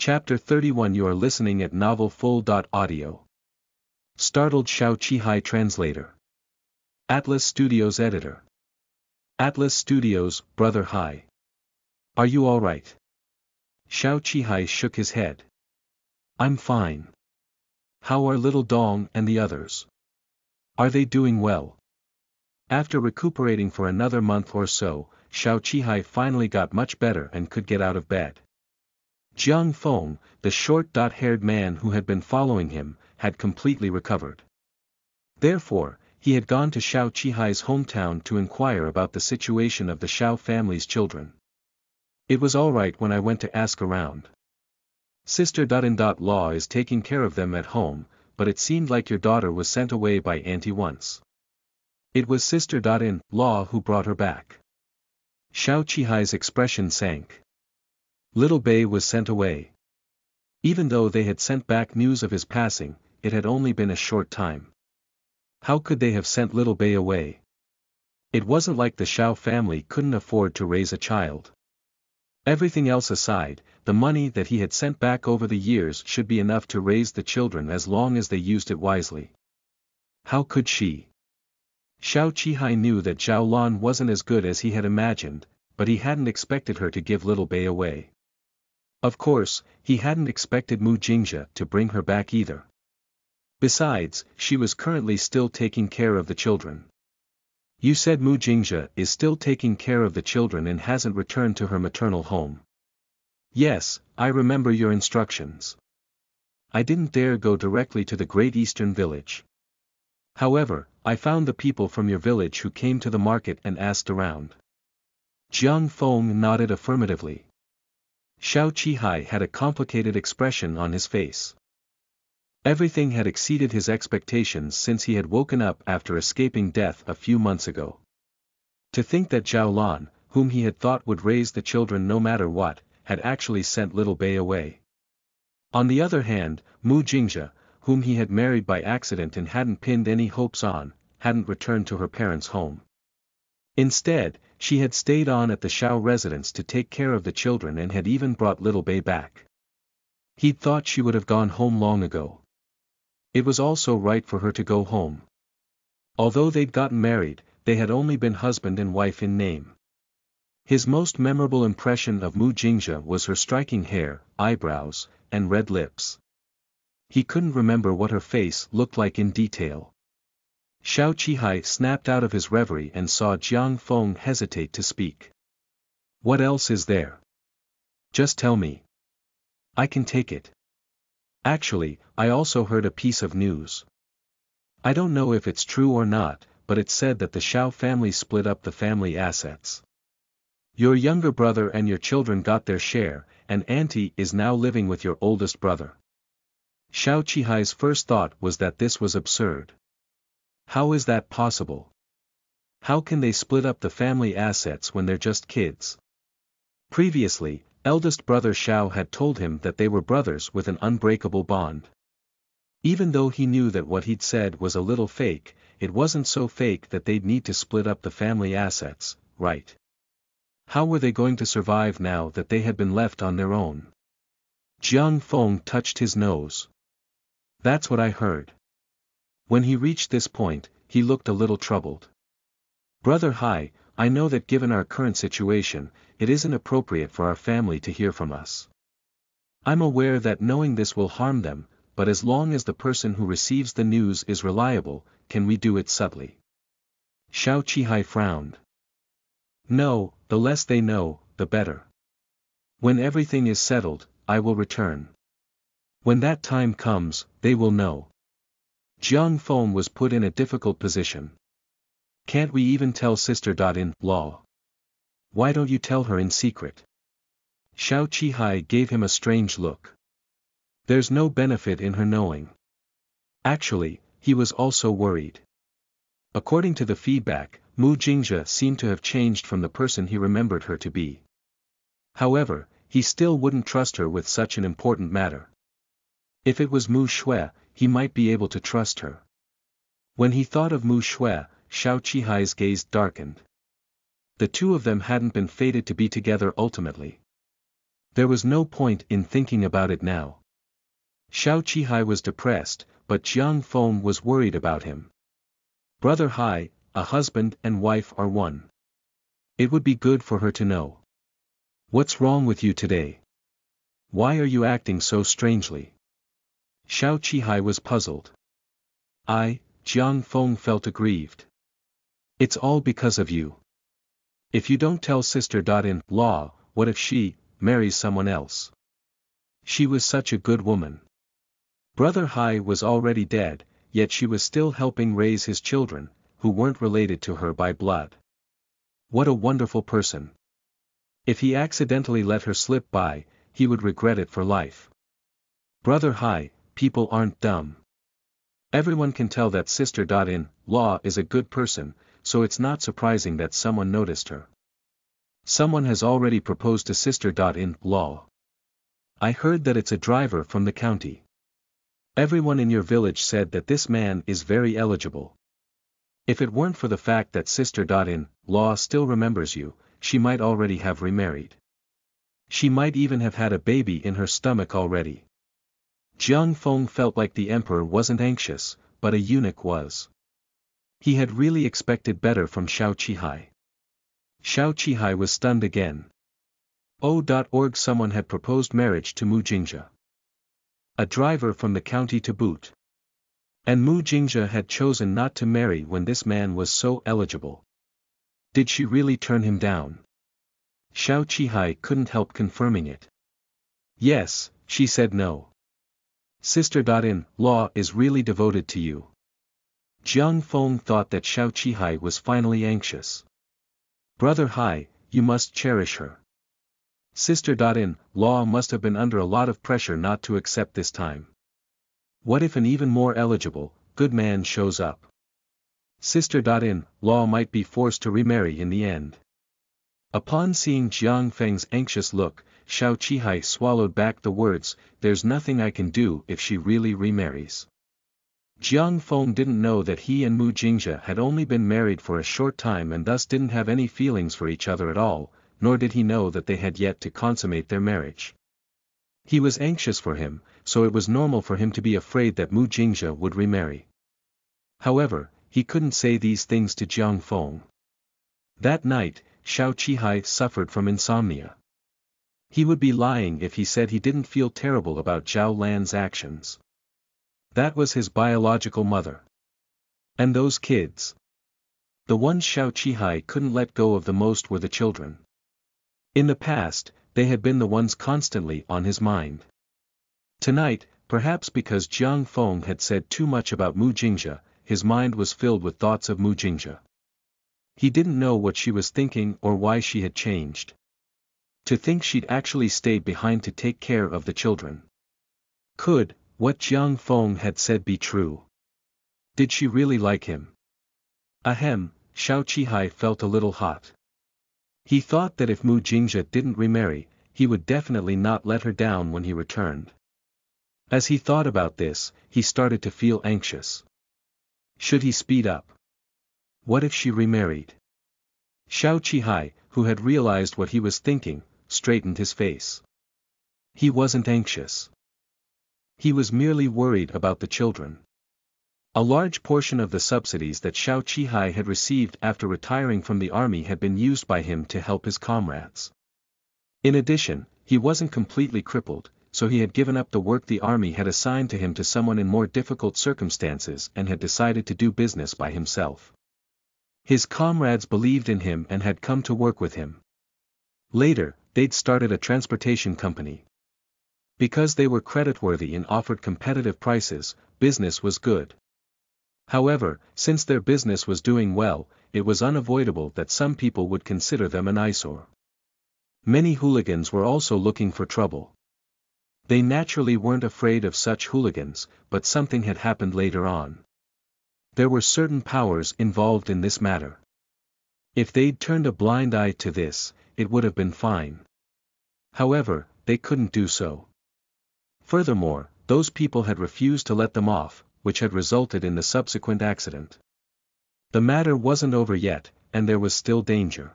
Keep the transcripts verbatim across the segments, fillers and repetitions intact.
Chapter thirty-one. You are listening at NovelFull dot Audio. Startled Xiao Qihai translator. Atlas Studios editor. Atlas Studios, brother Hai. Are you alright? Xiao Qihai shook his head. I'm fine. How are little Dong and the others? Are they doing well? After recuperating for another month or so, Xiao Qihai finally got much better and could get out of bed. Jiang Feng, the short dot-haired man who had been following him, had completely recovered. Therefore, he had gone to Xiao Qihai's hometown to inquire about the situation of the Xiao family's children. It was alright when I went to ask around. Sister-in-law is taking care of them at home, but it seemed like your daughter was sent away by auntie once. It was sister-in-law who brought her back. Xiao Qihai's expression sank. Little Bei was sent away. Even though they had sent back news of his passing, it had only been a short time. How could they have sent Little Bei away? It wasn't like the Xiao family couldn't afford to raise a child. Everything else aside, the money that he had sent back over the years should be enough to raise the children as long as they used it wisely. How could she? Xiao Qihai knew that Zhao Lan wasn't as good as he had imagined, but he hadn't expected her to give Little Bei away. Of course, he hadn't expected Mu Jingxia to bring her back either. Besides, she was currently still taking care of the children. You said Mu Jingxia is still taking care of the children and hasn't returned to her maternal home. Yes, I remember your instructions. I didn't dare go directly to the Great Eastern Village. However, I found the people from your village who came to the market and asked around. Jiang Feng nodded affirmatively. Xiao Qihai had a complicated expression on his face. Everything had exceeded his expectations since he had woken up after escaping death a few months ago. To think that Zhao Lan, whom he had thought would raise the children no matter what, had actually sent Little Bei away. On the other hand, Mu Jingxia, whom he had married by accident and hadn't pinned any hopes on, hadn't returned to her parents' home. Instead, she had stayed on at the Xiao residence to take care of the children and had even brought Little Bei back. He'd thought she would have gone home long ago. It was also right for her to go home. Although they'd gotten married, they had only been husband and wife in name. His most memorable impression of Mu Jingxia was her striking hair, eyebrows, and red lips. He couldn't remember what her face looked like in detail. Xiao Qihai snapped out of his reverie and saw Jiang Feng hesitate to speak. What else is there? Just tell me. I can take it. Actually, I also heard a piece of news. I don't know if it's true or not, but it said that the Xiao family split up the family assets. Your younger brother and your children got their share, and auntie is now living with your oldest brother. Xiao Qihai's first thought was that this was absurd. How is that possible? How can they split up the family assets when they're just kids? Previously, eldest brother Xiao had told him that they were brothers with an unbreakable bond. Even though he knew that what he'd said was a little fake, it wasn't so fake that they'd need to split up the family assets, right? How were they going to survive now that they had been left on their own? Jiang Feng touched his nose. That's what I heard. When he reached this point, he looked a little troubled. Brother Hai, I know that given our current situation, it isn't appropriate for our family to hear from us. I'm aware that knowing this will harm them, but as long as the person who receives the news is reliable, can we do it subtly? Xiao Qihai frowned. No, the less they know, the better. When everything is settled, I will return. When that time comes, they will know. Jiang Feng was put in a difficult position. Can't we even tell sister-in-law? Why don't you tell her in secret? Xiao Qihai gave him a strange look. There's no benefit in her knowing. Actually, he was also worried. According to the feedback, Mu Jingxia seemed to have changed from the person he remembered her to be. However, he still wouldn't trust her with such an important matter. If it was Mu Xue, he might be able to trust her. When he thought of Mu Xue, Xiao Qihai's gaze darkened. The two of them hadn't been fated to be together ultimately. There was no point in thinking about it now. Xiao Qihai was depressed, but Jiang Feng was worried about him. Brother Hai, a husband and wife are one. It would be good for her to know. What's wrong with you today? Why are you acting so strangely? Xiao Qihai was puzzled. I, Jiang Feng felt aggrieved. It's all because of you. If you don't tell sister-in-law, what if she marries someone else? She was such a good woman. Brother Hai was already dead, yet she was still helping raise his children, who weren't related to her by blood. What a wonderful person. If he accidentally let her slip by, he would regret it for life. Brother Hai, people aren't dumb. Everyone can tell that sister-in-law is a good person, so it's not surprising that someone noticed her. Someone has already proposed to sister-in-law. I heard that it's a driver from the county. Everyone in your village said that this man is very eligible. If it weren't for the fact that sister-in-law still remembers you, she might already have remarried. She might even have had a baby in her stomach already. Jiang Feng felt like the emperor wasn't anxious, but a eunuch was. He had really expected better from Xiao Qihai. Xiao Qihai was stunned again. O.org Someone had proposed marriage to Mu Jingxia. A driver from the county to boot. And Mu Jingxia had chosen not to marry when this man was so eligible. Did she really turn him down? Xiao Qihai couldn't help confirming it. Yes, she said no. Sister-in-law is really devoted to you. Jiang Feng thought that Xiao Qihai was finally anxious. Brother Hai, you must cherish her. Sister-in-law must have been under a lot of pressure not to accept this time. What if an even more eligible, good man shows up? Sister-in-law might be forced to remarry in the end. Upon seeing Jiang Feng's anxious look, Xiao Qihai swallowed back the words, there's nothing I can do if she really remarries. Jiang Feng didn't know that he and Mu Jingxia had only been married for a short time and thus didn't have any feelings for each other at all, nor did he know that they had yet to consummate their marriage. He was anxious for him, so it was normal for him to be afraid that Mu Jingxia would remarry. However, he couldn't say these things to Jiang Feng. That night, Xiao Qihai suffered from insomnia. He would be lying if he said he didn't feel terrible about Zhao Lan's actions. That was his biological mother. And those kids. The ones Xiao Qihai couldn't let go of the most were the children. In the past, they had been the ones constantly on his mind. Tonight, perhaps because Jiang Feng had said too much about Mu Jingxia, his mind was filled with thoughts of Mu Jingxia. He didn't know what she was thinking or why she had changed. To think she'd actually stayed behind to take care of the children. Could what Jiang Feng had said be true? Did she really like him? Ahem, Xiao Qihai felt a little hot. He thought that if Mu Jingxia didn't remarry, he would definitely not let her down when he returned. As he thought about this, he started to feel anxious. Should he speed up? What if she remarried? Xiao Qihai, who had realized what he was thinking, straightened his face. He wasn't anxious. He was merely worried about the children. A large portion of the subsidies that Xiao Qihai had received after retiring from the army had been used by him to help his comrades. In addition, he wasn't completely crippled, so he had given up the work the army had assigned to him to someone in more difficult circumstances and had decided to do business by himself. His comrades believed in him and had come to work with him. Later, they'd started a transportation company. Because they were creditworthy and offered competitive prices, business was good. However, since their business was doing well, it was unavoidable that some people would consider them an eyesore. Many hooligans were also looking for trouble. They naturally weren't afraid of such hooligans, but something had happened later on. There were certain powers involved in this matter. If they'd turned a blind eye to this, it would have been fine. However, they couldn't do so. Furthermore, those people had refused to let them off, which had resulted in the subsequent accident. The matter wasn't over yet, and there was still danger.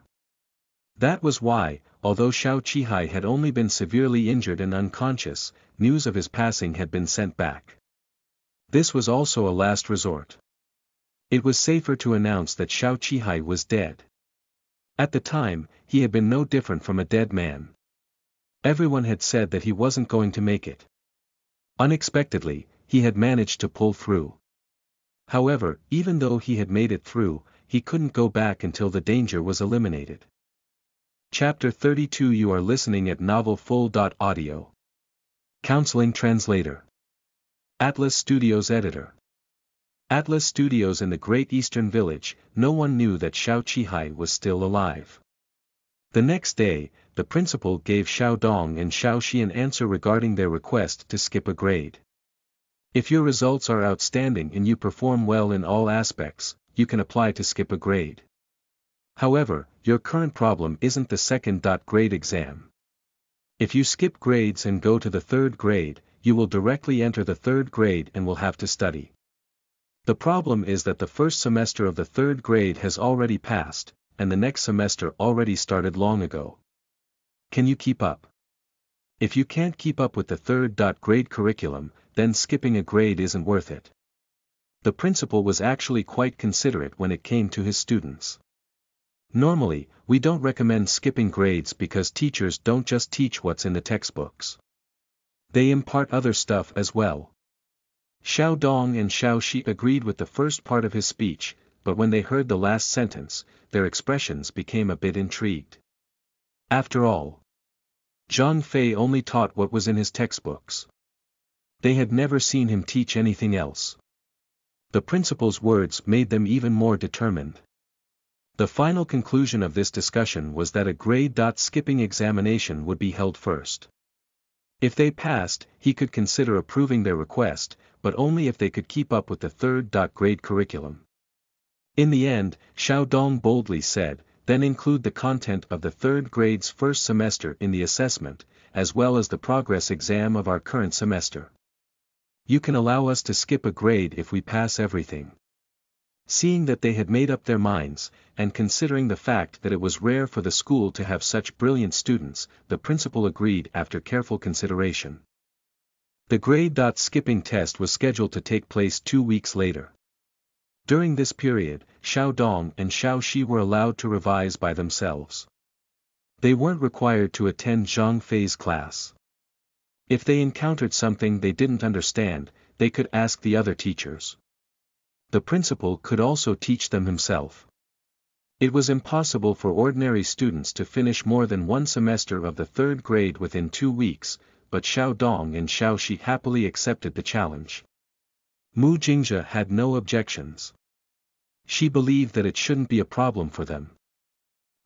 That was why, although Xiao Qihai had only been severely injured and unconscious, news of his passing had been sent back. This was also a last resort. It was safer to announce that Xiao Qihai was dead. At the time, he had been no different from a dead man. Everyone had said that he wasn't going to make it. Unexpectedly, he had managed to pull through. However, even though he had made it through, he couldn't go back until the danger was eliminated. Chapter thirty-two. You are listening at Novel Full dot Audio. Counseling Translator. Atlas Studios Editor. Atlas Studios in the Great Eastern Village. No one knew that Xiao Qihai was still alive. The next day, the principal gave Xiao Dong and Xiao Xi an answer regarding their request to skip a grade. If your results are outstanding and you perform well in all aspects, you can apply to skip a grade. However, your current problem isn't the second grade exam. If you skip grades and go to the third grade, you will directly enter the third grade and will have to study. The problem is that the first semester of the third grade has already passed, and the next semester already started long ago. Can you keep up? If you can't keep up with the third grade curriculum, then skipping a grade isn't worth it. The principal was actually quite considerate when it came to his students. Normally, we don't recommend skipping grades because teachers don't just teach what's in the textbooks. They impart other stuff as well. Xiao Dong and Xiao Xi agreed with the first part of his speech, but when they heard the last sentence, their expressions became a bit intrigued. After all, Zhang Fei only taught what was in his textbooks. They had never seen him teach anything else. The principal's words made them even more determined. The final conclusion of this discussion was that a grade skipping examination would be held first. If they passed, he could consider approving their request, but only if they could keep up with the third grade curriculum. In the end, Xiao Dong boldly said, then include the content of the third grade's first semester in the assessment, as well as the progress exam of our current semester. You can allow us to skip a grade if we pass everything. Seeing that they had made up their minds, and considering the fact that it was rare for the school to have such brilliant students, the principal agreed after careful consideration. The grade skipping test was scheduled to take place two weeks later. During this period, Xiao Dong and Xiao Xi were allowed to revise by themselves. They weren't required to attend Zhang Fei's class. If they encountered something they didn't understand, they could ask the other teachers. The principal could also teach them himself. It was impossible for ordinary students to finish more than one semester of the third grade within two weeks, but Xiao Dong and Xiao Xi happily accepted the challenge. Mu Jingxia had no objections. She believed that it shouldn't be a problem for them.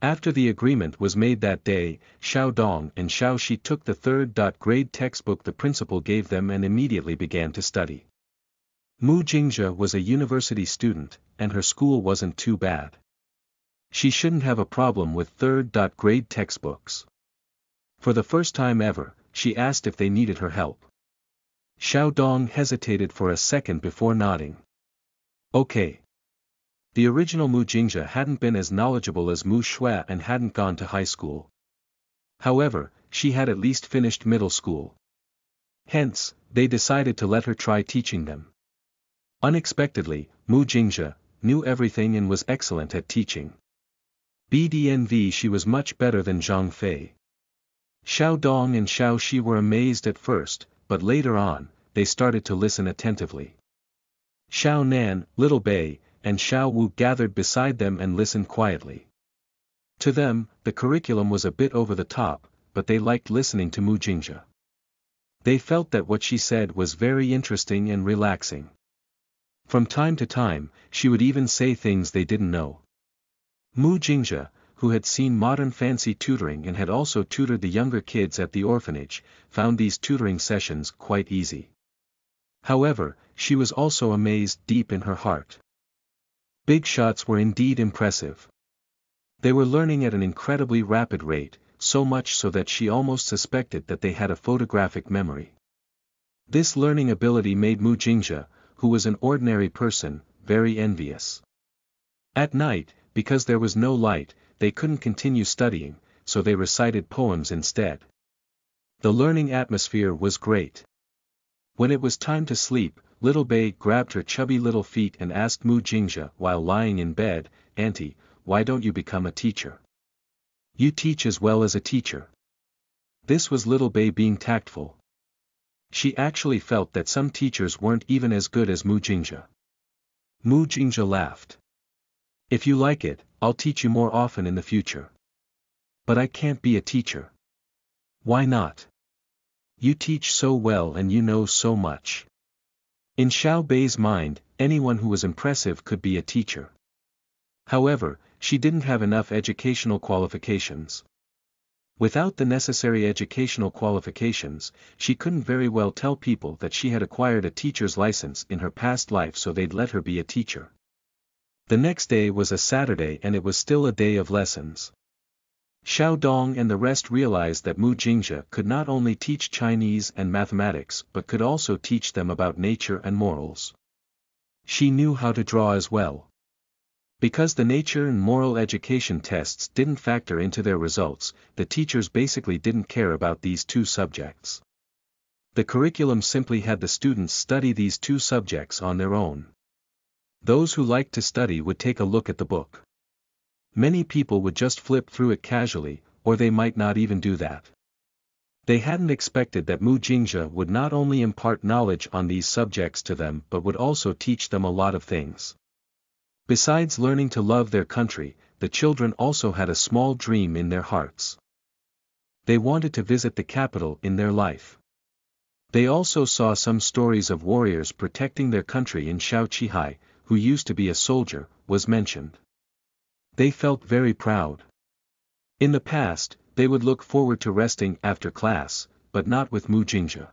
After the agreement was made that day, Xiao Dong and Xiao Xi took the third grade textbook the principal gave them and immediately began to study. Mu Jingxia was a university student, and her school wasn't too bad. She shouldn't have a problem with third grade textbooks. For the first time ever, she asked if they needed her help. Xiao Dong hesitated for a second before nodding. Okay. The original Mu Jingxia hadn't been as knowledgeable as Mu Xue and hadn't gone to high school. However, she had at least finished middle school. Hence, they decided to let her try teaching them. Unexpectedly, Mu Jingxia knew everything and was excellent at teaching. Bdnv She was much better than Zhang Fei. Xiao Dong and Xiao Xi were amazed at first, but later on, they started to listen attentively. Xiao Nan, Little Bei, and Xiao Wu gathered beside them and listened quietly. To them, the curriculum was a bit over the top, but they liked listening to Mu Jingxia. They felt that what she said was very interesting and relaxing. From time to time, she would even say things they didn't know. Mu Jingxia, who had seen modern fancy tutoring and had also tutored the younger kids at the orphanage, found these tutoring sessions quite easy. However, she was also amazed deep in her heart. Big shots were indeed impressive. They were learning at an incredibly rapid rate, so much so that she almost suspected that they had a photographic memory. This learning ability made Mu Jingxia, who was an ordinary person, very envious. At night, because there was no light, they couldn't continue studying, so they recited poems instead. The learning atmosphere was great. When it was time to sleep, Little Bei grabbed her chubby little feet and asked Mu Jingxia while lying in bed, "Auntie, why don't you become a teacher? You teach as well as a teacher." This was Little Bei being tactful. She actually felt that some teachers weren't even as good as Mu Jingxia. Mu Jingxia laughed. "If you like it, I'll teach you more often in the future. But I can't be a teacher." "Why not? You teach so well and you know so much." In Xiao Bei's mind, anyone who was impressive could be a teacher. However, she didn't have enough educational qualifications. Without the necessary educational qualifications, she couldn't very well tell people that she had acquired a teacher's license in her past life, so they'd let her be a teacher. The next day was a Saturday and it was still a day of lessons. Xiao Dong and the rest realized that Mu Jingxia could not only teach Chinese and mathematics but could also teach them about nature and morals. She knew how to draw as well. Because the nature and moral education tests didn't factor into their results, the teachers basically didn't care about these two subjects. The curriculum simply had the students study these two subjects on their own. Those who liked to study would take a look at the book. Many people would just flip through it casually, or they might not even do that. They hadn't expected that Mu Jingxia would not only impart knowledge on these subjects to them but would also teach them a lot of things. Besides learning to love their country, the children also had a small dream in their hearts. They wanted to visit the capital in their life. They also saw some stories of warriors protecting their country, and Xiao Qihai, who used to be a soldier, was mentioned. They felt very proud. In the past, they would look forward to resting after class, but not with Mu Jingxia.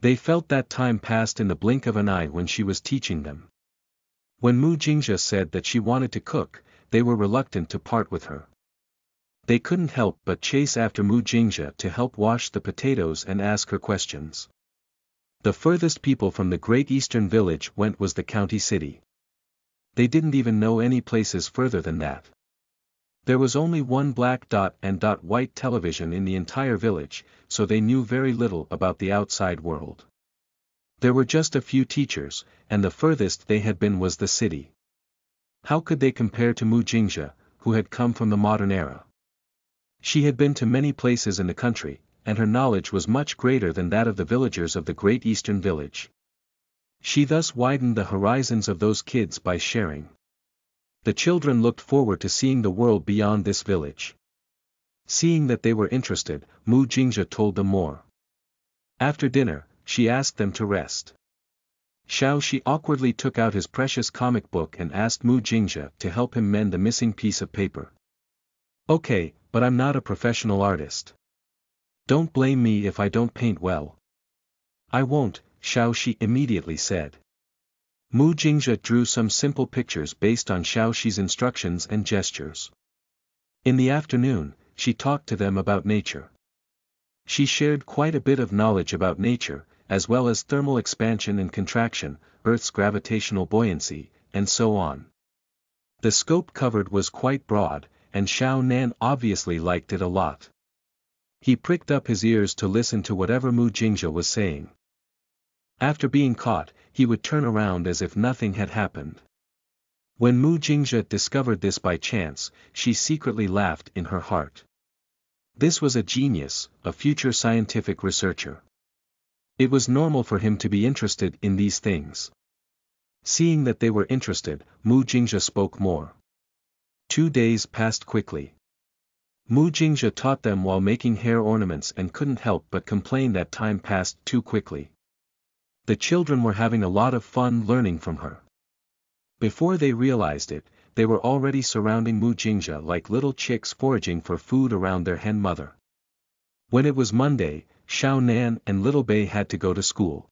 They felt that time passed in the blink of an eye when she was teaching them. When Mu Jingxia said that she wanted to cook, they were reluctant to part with her. They couldn't help but chase after Mu Jingxia to help wash the potatoes and ask her questions. The furthest people from the Great Eastern Village went was the county city. They didn't even know any places further than that. There was only one black dot and dot white television in the entire village, so they knew very little about the outside world. There were just a few teachers, and the furthest they had been was the city. How could they compare to Mu Jingxia, who had come from the modern era? She had been to many places in the country, and her knowledge was much greater than that of the villagers of the Great Eastern Village. She thus widened the horizons of those kids by sharing. The children looked forward to seeing the world beyond this village. Seeing that they were interested, Mu Jingxia told them more. After dinner, she asked them to rest. Xiao Xi awkwardly took out his precious comic book and asked Mu Jingxia to help him mend the missing piece of paper. "Okay, but I'm not a professional artist. Don't blame me if I don't paint well." "I won't," Xiao Xi immediately said. Mu Jingxia drew some simple pictures based on Xiao Xi's instructions and gestures. In the afternoon, she talked to them about nature. She shared quite a bit of knowledge about nature, as well as thermal expansion and contraction, Earth's gravitational buoyancy, and so on. The scope covered was quite broad, and Xiao Nan obviously liked it a lot. He pricked up his ears to listen to whatever Mu Jingxia was saying. After being caught, he would turn around as if nothing had happened. When Mu Jingxia discovered this by chance, she secretly laughed in her heart. This was a genius, a future scientific researcher. It was normal for him to be interested in these things. Seeing that they were interested, Mu Jingxia spoke more. Two days passed quickly. Mu Jingxia taught them while making hair ornaments and couldn't help but complain that time passed too quickly. The children were having a lot of fun learning from her. Before they realized it, they were already surrounding Mu Jingxia like little chicks foraging for food around their hen mother. When it was Monday, Xiao Nan and Little Bei had to go to school.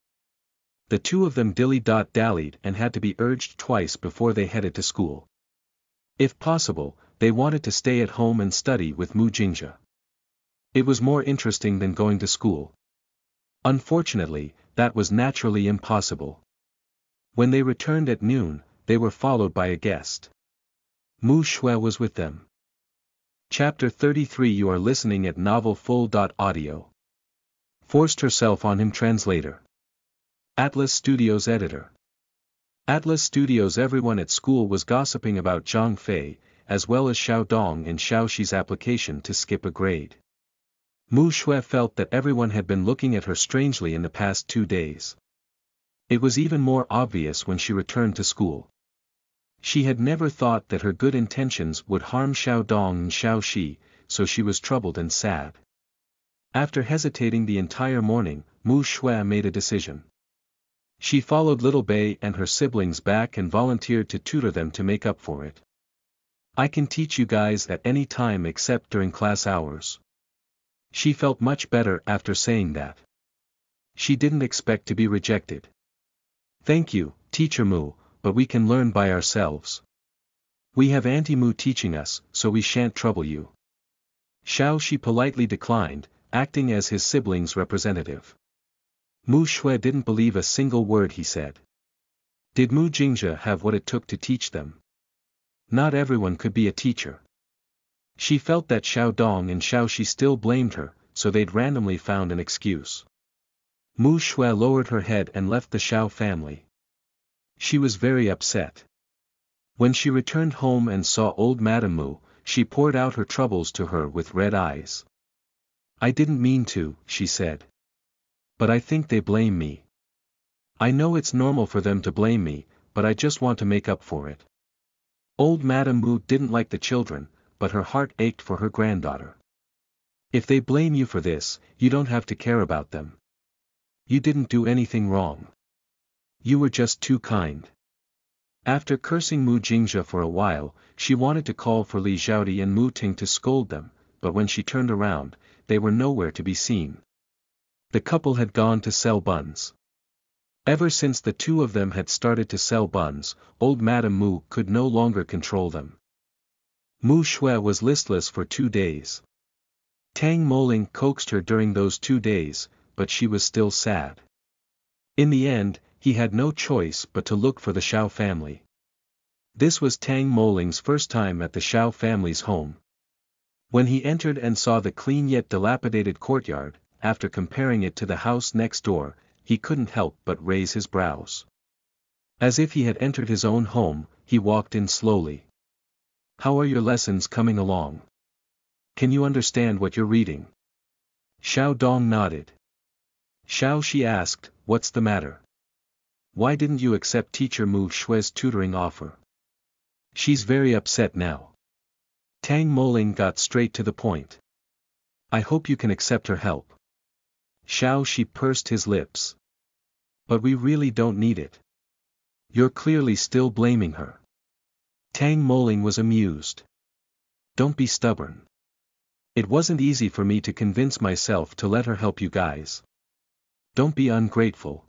The two of them dilly-dallied and had to be urged twice before they headed to school. If possible, they wanted to stay at home and study with Mu Jingxia. It was more interesting than going to school. Unfortunately, that was naturally impossible. When they returned at noon, they were followed by a guest. Mu Xue was with them. Chapter thirty-three. You are listening at NovelFull dot Audio. Forced herself on him. Translator. Atlas Studios editor. Atlas Studios. Everyone at school was gossiping about Zhang Fei, as well as Xiao Dong and Xiao Xi's application to skip a grade. Mu Xue felt that everyone had been looking at her strangely in the past two days. It was even more obvious when she returned to school. She had never thought that her good intentions would harm Xiao Dong and Xiao Xi, so she was troubled and sad. After hesitating the entire morning, Mu Xue made a decision. She followed Little Bei and her siblings back and volunteered to tutor them to make up for it. I can teach you guys at any time except during class hours. She felt much better after saying that. She didn't expect to be rejected. Thank you, Teacher Mu, but we can learn by ourselves. We have Auntie Mu teaching us, so we shan't trouble you. Xiao Xi politely declined, acting as his siblings' representative. Mu Xue didn't believe a single word he said. Did Mu Jingxia have what it took to teach them? Not everyone could be a teacher. She felt that Xiao Dong and Xiao Xi still blamed her, so they'd randomly found an excuse. Mu Xue lowered her head and left the Xiao family. She was very upset. When she returned home and saw old Madame Mu, she poured out her troubles to her with red eyes. I didn't mean to, she said. But I think they blame me. I know it's normal for them to blame me, but I just want to make up for it. Old Madame Mu didn't like the children, but her heart ached for her granddaughter. If they blame you for this, you don't have to care about them. You didn't do anything wrong. You were just too kind. After cursing Mu Jingxia for a while, she wanted to call for Li Xiaodi and Mu Ting to scold them, but when she turned around, they were nowhere to be seen. The couple had gone to sell buns. Ever since the two of them had started to sell buns, old Madame Mu could no longer control them. Mu Xue was listless for two days. Tang Moling coaxed her during those two days, but she was still sad. In the end, he had no choice but to look for the Xiao family. This was Tang Moling's first time at the Xiao family's home. When he entered and saw the clean yet dilapidated courtyard, after comparing it to the house next door, he couldn't help but raise his brows. As if he had entered his own home, he walked in slowly. How are your lessons coming along? Can you understand what you're reading? Xiao Dong nodded. Xiao Xi asked, what's the matter? Why didn't you accept teacher Mu Xue's tutoring offer? She's very upset now. Tang Moling got straight to the point. I hope you can accept her help. Xiao Xi pursed his lips. But we really don't need it. You're clearly still blaming her. Tang Moling was amused. Don't be stubborn. It wasn't easy for me to convince myself to let her help you guys. Don't be ungrateful.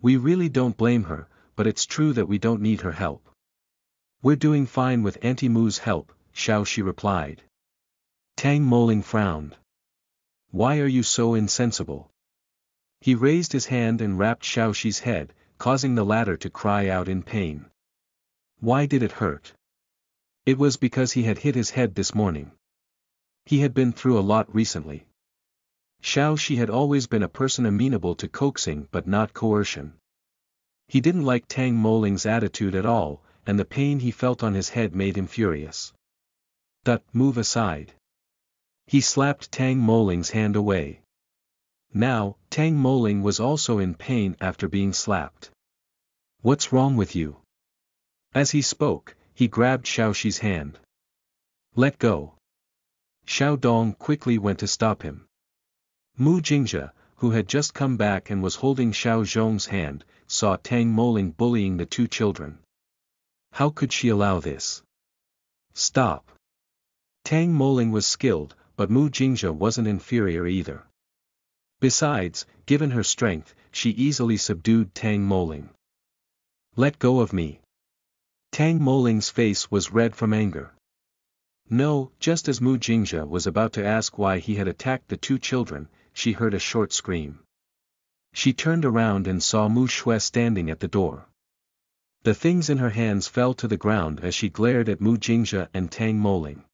We really don't blame her, but it's true that we don't need her help. We're doing fine with Auntie Mu's help, Xiao Xi replied. Tang Moling frowned. Why are you so insensible? He raised his hand and rapped Xiao Xi's head, causing the latter to cry out in pain. Why did it hurt? It was because he had hit his head this morning. He had been through a lot recently. Xiao Xi had always been a person amenable to coaxing but not coercion. He didn't like Tang Moling's attitude at all, and the pain he felt on his head made him furious. Duh, move aside. He slapped Tang Moling's hand away. Now, Tang Moling was also in pain after being slapped. What's wrong with you? As he spoke, he grabbed Xiao Xi's hand. Let go. Xiao Dong quickly went to stop him. Mu Jingxia, who had just come back and was holding Xiao Zhong's hand, saw Tang Moling bullying the two children. How could she allow this? Stop. Tang Moling was skilled, but Mu Jingxia wasn't inferior either. Besides, given her strength, she easily subdued Tang Moling. Let go of me. Tang Moling's face was red from anger. No, just as Mu Jingxia was about to ask why he had attacked the two children, she heard a short scream. She turned around and saw Mu Xue standing at the door. The things in her hands fell to the ground as she glared at Mu Jingxia and Tang Moling.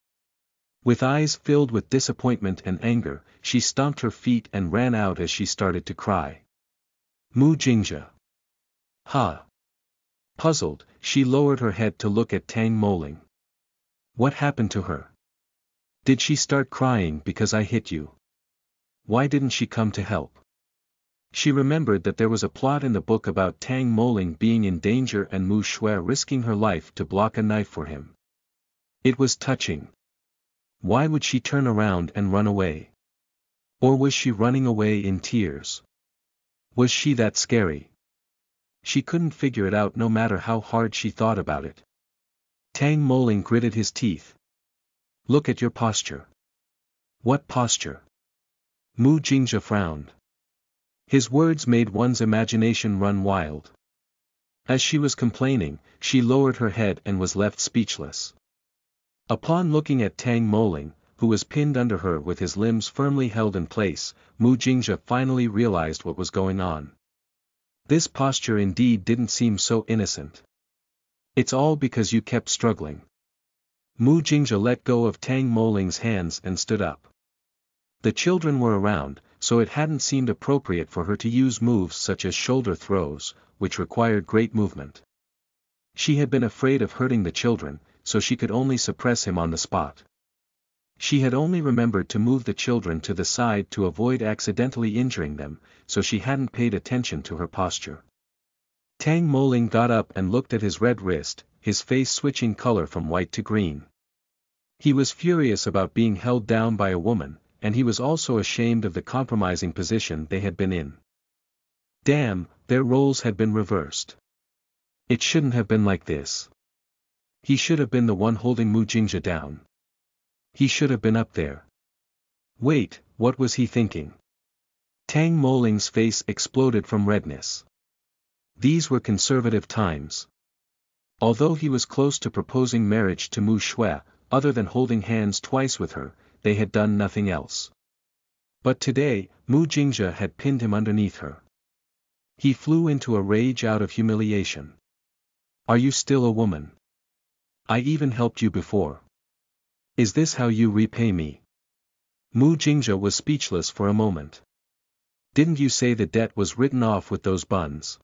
With eyes filled with disappointment and anger, she stomped her feet and ran out as she started to cry. Mu Jingxia. Ha! Huh. Puzzled, she lowered her head to look at Tang Moling. What happened to her? Did she start crying because I hit you? Why didn't she come to help? She remembered that there was a plot in the book about Tang Moling being in danger and Mu Xue risking her life to block a knife for him. It was touching. Why would she turn around and run away? Or was she running away in tears? Was she that scary? She couldn't figure it out no matter how hard she thought about it. Tang Moling gritted his teeth. Look at your posture. What posture? Mu Jingxia frowned. His words made one's imagination run wild. As she was complaining, she lowered her head and was left speechless. Upon looking at Tang Moling, who was pinned under her with his limbs firmly held in place, Mu Jingxia finally realized what was going on. This posture indeed didn't seem so innocent. It's all because you kept struggling. Mu Jingxia let go of Tang Moling's hands and stood up. The children were around, so it hadn't seemed appropriate for her to use moves such as shoulder throws, which required great movement. She had been afraid of hurting the children, so she could only suppress him on the spot. She had only remembered to move the children to the side to avoid accidentally injuring them, so she hadn't paid attention to her posture. Tang Moling got up and looked at his red wrist, his face switching color from white to green. He was furious about being held down by a woman, and he was also ashamed of the compromising position they had been in. Damn, their roles had been reversed. It shouldn't have been like this. He should have been the one holding Mu Jingxia down. He should have been up there. Wait, what was he thinking? Tang Moling's face exploded from redness. These were conservative times. Although he was close to proposing marriage to Mu Xue, other than holding hands twice with her, they had done nothing else. But today, Mu Jingxia had pinned him underneath her. He flew into a rage out of humiliation. Are you still a woman? I even helped you before. Is this how you repay me? Mu Jingxia was speechless for a moment. Didn't you say the debt was written off with those buns?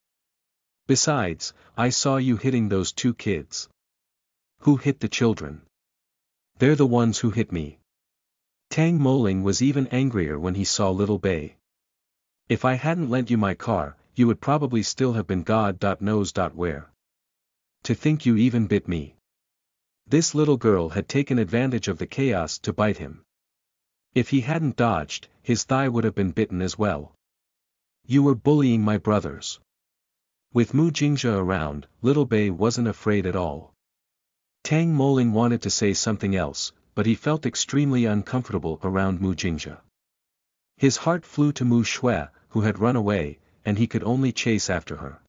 Besides, I saw you hitting those two kids. Who hit the children? They're the ones who hit me. Tang Moling was even angrier when he saw Little Bei. If I hadn't lent you my car, you would probably still have been God knows where. To think you even bit me. This little girl had taken advantage of the chaos to bite him. If he hadn't dodged, his thigh would have been bitten as well. You were bullying my brothers. With Mu Jingxia around, Little Bei wasn't afraid at all. Tang Moling wanted to say something else, but he felt extremely uncomfortable around Mu Jingxia. His heart flew to Mu Xue, who had run away, and he could only chase after her.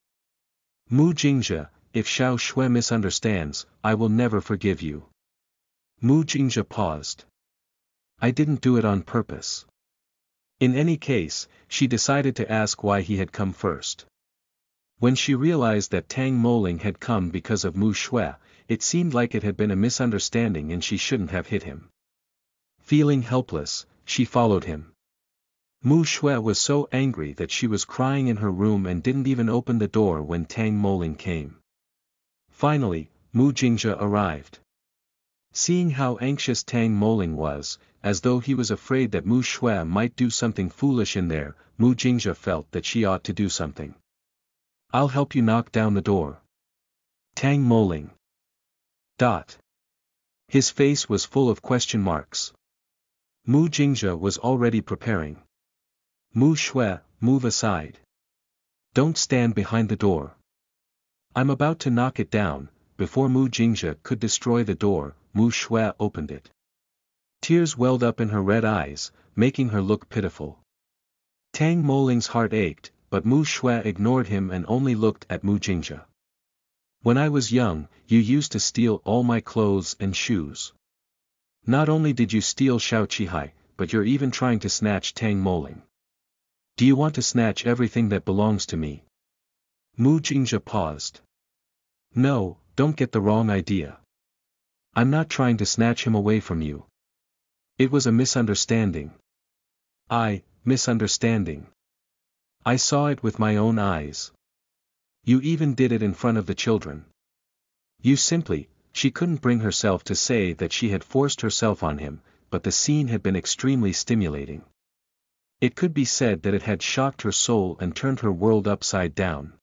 Mu Jingxia, if Xiao Xue misunderstands, I will never forgive you. Mu Jingxia paused. I didn't do it on purpose. In any case, she decided to ask why he had come first. When she realized that Tang Moling had come because of Mu Xue, it seemed like it had been a misunderstanding and she shouldn't have hit him. Feeling helpless, she followed him. Mu Xue was so angry that she was crying in her room and didn't even open the door when Tang Moling came. Finally, Mu Jingxia arrived. Seeing how anxious Tang Moling was, as though he was afraid that Mu Xue might do something foolish in there, Mu Jingxia felt that she ought to do something. I'll help you knock down the door. Tang Moling. Dot. His face was full of question marks. Mu Jingxia was already preparing. Mu Xue, move aside. Don't stand behind the door. I'm about to knock it down. Before Mu Jingxia could destroy the door, Mu Xue opened it. Tears welled up in her red eyes, making her look pitiful. Tang Moling's heart ached, but Mu Xue ignored him and only looked at Mu Jingxia. When I was young, you used to steal all my clothes and shoes. Not only did you steal Xiao Qihai, but you're even trying to snatch Tang Moling. Do you want to snatch everything that belongs to me? Mu Jingxia paused. No, don't get the wrong idea. I'm not trying to snatch him away from you. It was a misunderstanding. I, misunderstanding. I saw it with my own eyes. You even did it in front of the children. You simply, she couldn't bring herself to say that she had forced herself on him, but the scene had been extremely stimulating. It could be said that it had shocked her soul and turned her world upside down.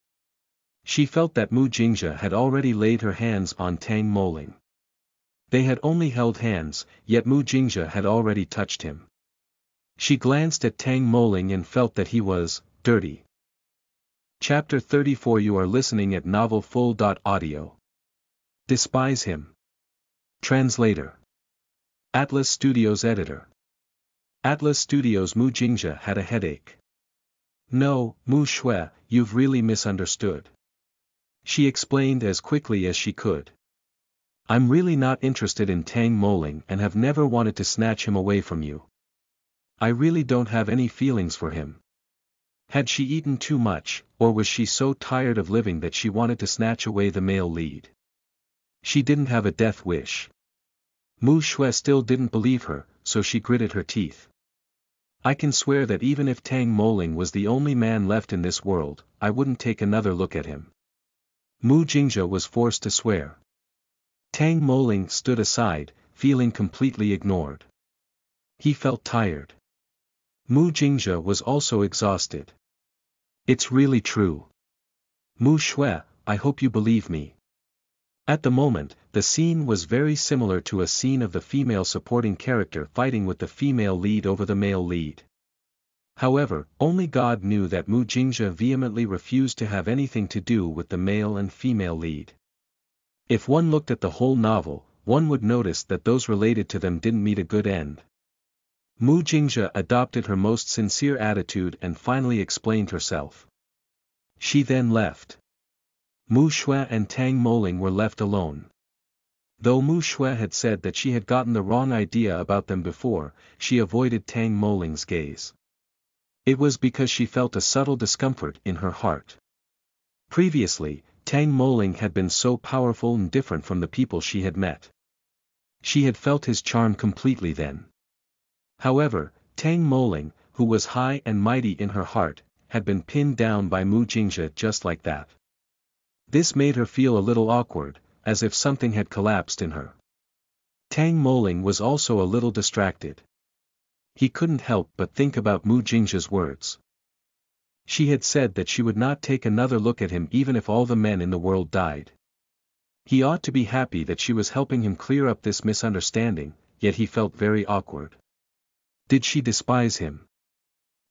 She felt that Mu Jingxia had already laid her hands on Tang Moling. They had only held hands, yet Mu Jingxia had already touched him. She glanced at Tang Moling and felt that he was dirty. Chapter thirty-four. You are listening at Novel Full dot Audio. Despise him. Translator. Atlas Studios editor. Atlas Studios. Mu Jingxia had a headache. No, Mu Xue, you've really misunderstood. She explained as quickly as she could. I'm really not interested in Tang Moling and have never wanted to snatch him away from you. I really don't have any feelings for him. Had she eaten too much, or was she so tired of living that she wanted to snatch away the male lead? She didn't have a death wish. Mu Xue still didn't believe her, so she gritted her teeth. I can swear that even if Tang Moling was the only man left in this world, I wouldn't take another look at him. Mu Jingxia was forced to swear. Tang Moling stood aside, feeling completely ignored. He felt tired. Mu Jingxia was also exhausted. It's really true. Mu Xue, I hope you believe me. At the moment, the scene was very similar to a scene of the female supporting character fighting with the female lead over the male lead. However, only God knew that Mu Jingxia vehemently refused to have anything to do with the male and female lead. If one looked at the whole novel, one would notice that those related to them didn't meet a good end. Mu Jingxia adopted her most sincere attitude and finally explained herself. She then left. Mu Xue and Tang Moling were left alone. Though Mu Xue had said that she had gotten the wrong idea about them before, she avoided Tang Moling's gaze. It was because she felt a subtle discomfort in her heart. Previously, Tang Moling had been so powerful and different from the people she had met. She had felt his charm completely then. However, Tang Moling, who was high and mighty in her heart, had been pinned down by Mu Jingxia just like that. This made her feel a little awkward, as if something had collapsed in her. Tang Moling was also a little distracted. He couldn't help but think about Mu Jingxia's words. She had said that she would not take another look at him even if all the men in the world died. He ought to be happy that she was helping him clear up this misunderstanding, yet he felt very awkward. Did she despise him?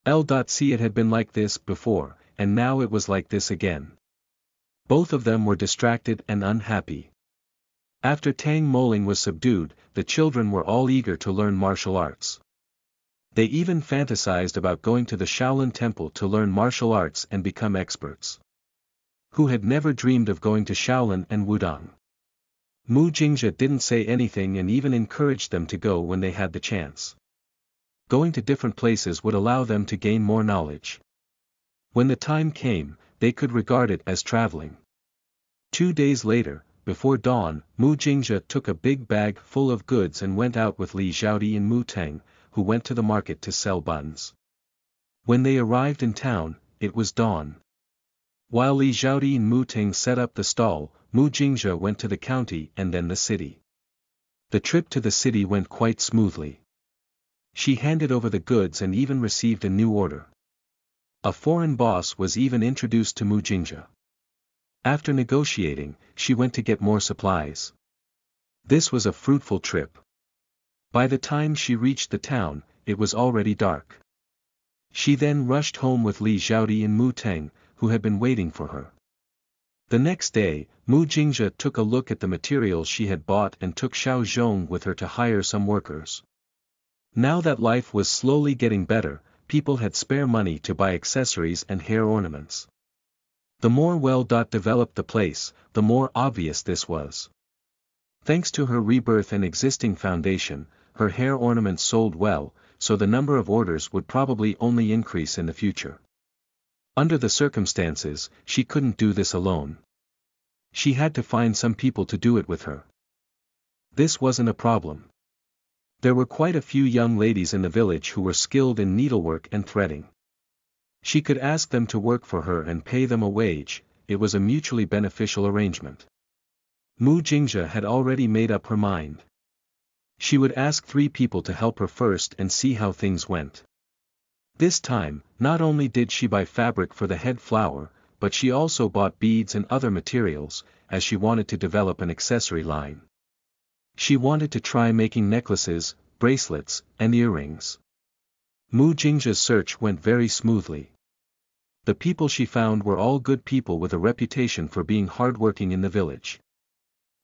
L.C. It had been like this before, and now it was like this again. Both of them were distracted and unhappy. After Tang Moling was subdued, the children were all eager to learn martial arts. They even fantasized about going to the Shaolin Temple to learn martial arts and become experts. Who had never dreamed of going to Shaolin and Wudong? Mu Jingxia didn't say anything and even encouraged them to go when they had the chance. Going to different places would allow them to gain more knowledge. When the time came, they could regard it as traveling. Two days later, before dawn, Mu Jingxia took a big bag full of goods and went out with Li Xiaodi and Mu Ting, who went to the market to sell buns. When they arrived in town, it was dawn. While Li Xiaodi and Mu Ting set up the stall, Mu Jingxia went to the county and then the city. The trip to the city went quite smoothly. She handed over the goods and even received a new order. A foreign boss was even introduced to Mu Jingxia. After negotiating, she went to get more supplies. This was a fruitful trip. By the time she reached the town, it was already dark. She then rushed home with Li Xiaodi and Mu Ting, who had been waiting for her. The next day, Mu Jingxia took a look at the materials she had bought and took Xiao Zhong with her to hire some workers. Now that life was slowly getting better, people had spare money to buy accessories and hair ornaments. The more well-developed the place, the more obvious this was. Thanks to her rebirth and existing foundation, her hair ornaments sold well, so the number of orders would probably only increase in the future. Under the circumstances, she couldn't do this alone. She had to find some people to do it with her. This wasn't a problem. There were quite a few young ladies in the village who were skilled in needlework and threading. She could ask them to work for her and pay them a wage. It was a mutually beneficial arrangement. Mu Jingxia had already made up her mind. She would ask three people to help her first and see how things went. This time, not only did she buy fabric for the head flower, but she also bought beads and other materials, as she wanted to develop an accessory line. She wanted to try making necklaces, bracelets, and earrings. Mu Jingxia's search went very smoothly. The people she found were all good people with a reputation for being hardworking in the village.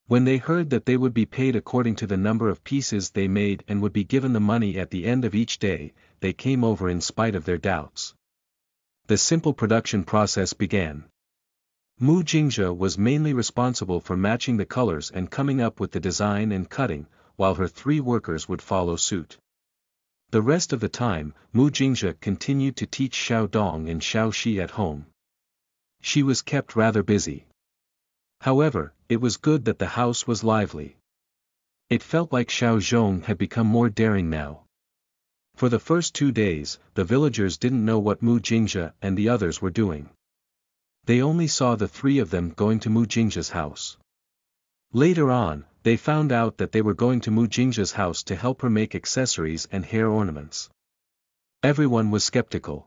When they heard that they would be paid according to the number of pieces they made and would be given the money at the end of each day, they came over in spite of their doubts. The simple production process began. Mu Jingxia was mainly responsible for matching the colors and coming up with the design and cutting, while her three workers would follow suit. The rest of the time, Mu Jingxia continued to teach Xiao Dong and Xiao Xi at home. She was kept rather busy. However, it was good that the house was lively. It felt like Xiao Zhong had become more daring now. For the first two days, the villagers didn't know what Mu Jingxia and the others were doing. They only saw the three of them going to Mu Jingxia's house. Later on, they found out that they were going to Mu Jingxia's house to help her make accessories and hair ornaments. Everyone was skeptical.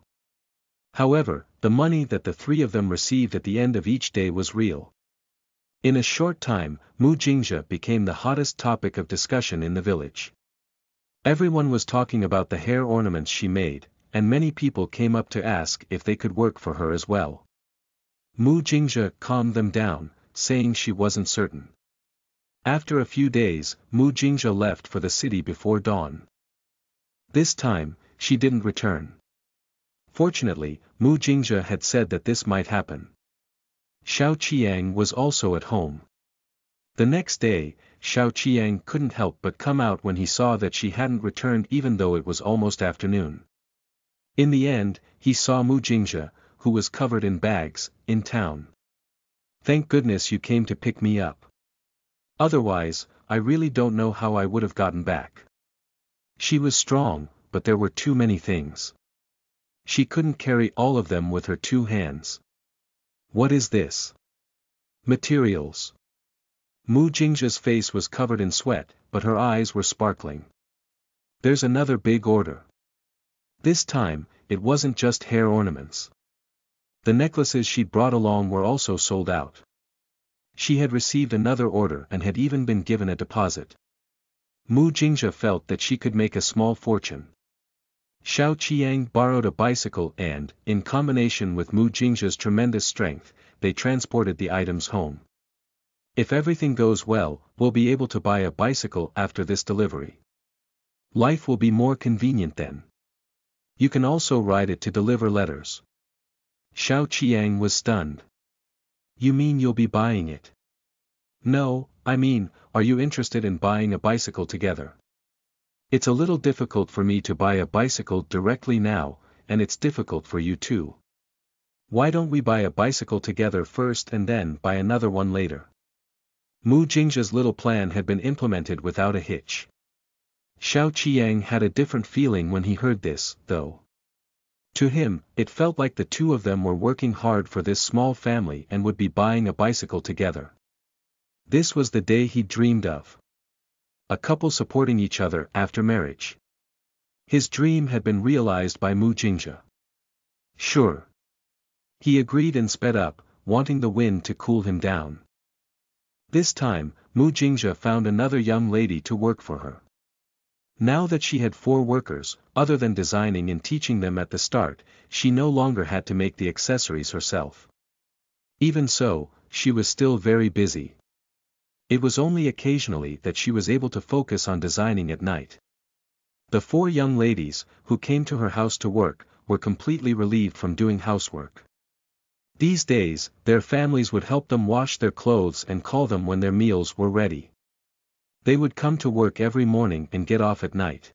However, the money that the three of them received at the end of each day was real. In a short time, Mu Jingxia became the hottest topic of discussion in the village. Everyone was talking about the hair ornaments she made, and many people came up to ask if they could work for her as well. Mu Jingxia calmed them down, saying she wasn't certain. After a few days, Mu Jingxia left for the city before dawn. This time, she didn't return. Fortunately, Mu Jingxia had said that this might happen. Xiao Qiang was also at home. The next day, Xiao Qiang couldn't help but come out when he saw that she hadn't returned even though it was almost afternoon. In the end, he saw Mu Jingxia, who was covered in bags, in town. "Thank goodness you came to pick me up. Otherwise, I really don't know how I would have gotten back." She was strong, but there were too many things. She couldn't carry all of them with her two hands. "What is this? Materials." Mu Jingxia's face was covered in sweat, but her eyes were sparkling. "There's another big order." This time, it wasn't just hair ornaments. The necklaces she'd brought along were also sold out. She had received another order and had even been given a deposit. Mu Jingxia felt that she could make a small fortune. Xiao Qiang borrowed a bicycle and, in combination with Mu Jingxia's tremendous strength, they transported the items home. "If everything goes well, we'll be able to buy a bicycle after this delivery. Life will be more convenient then. You can also ride it to deliver letters." Xiao Qiang was stunned. "You mean you'll be buying it?" "No, I mean, are you interested in buying a bicycle together? It's a little difficult for me to buy a bicycle directly now, and it's difficult for you too. Why don't we buy a bicycle together first and then buy another one later?" Mu Jingxia's little plan had been implemented without a hitch. Xiao Qiang had a different feeling when he heard this, though. To him, it felt like the two of them were working hard for this small family and would be buying a bicycle together. This was the day he dreamed of. A couple supporting each other after marriage. His dream had been realized by Mu Jingxia. "Sure." He agreed and sped up, wanting the wind to cool him down. This time, Mu Jingxia found another young lady to work for her. Now that she had four workers, other than designing and teaching them at the start, she no longer had to make the accessories herself. Even so, she was still very busy. It was only occasionally that she was able to focus on designing at night. The four young ladies, who came to her house to work, were completely relieved from doing housework. These days, their families would help them wash their clothes and call them when their meals were ready. They would come to work every morning and get off at night.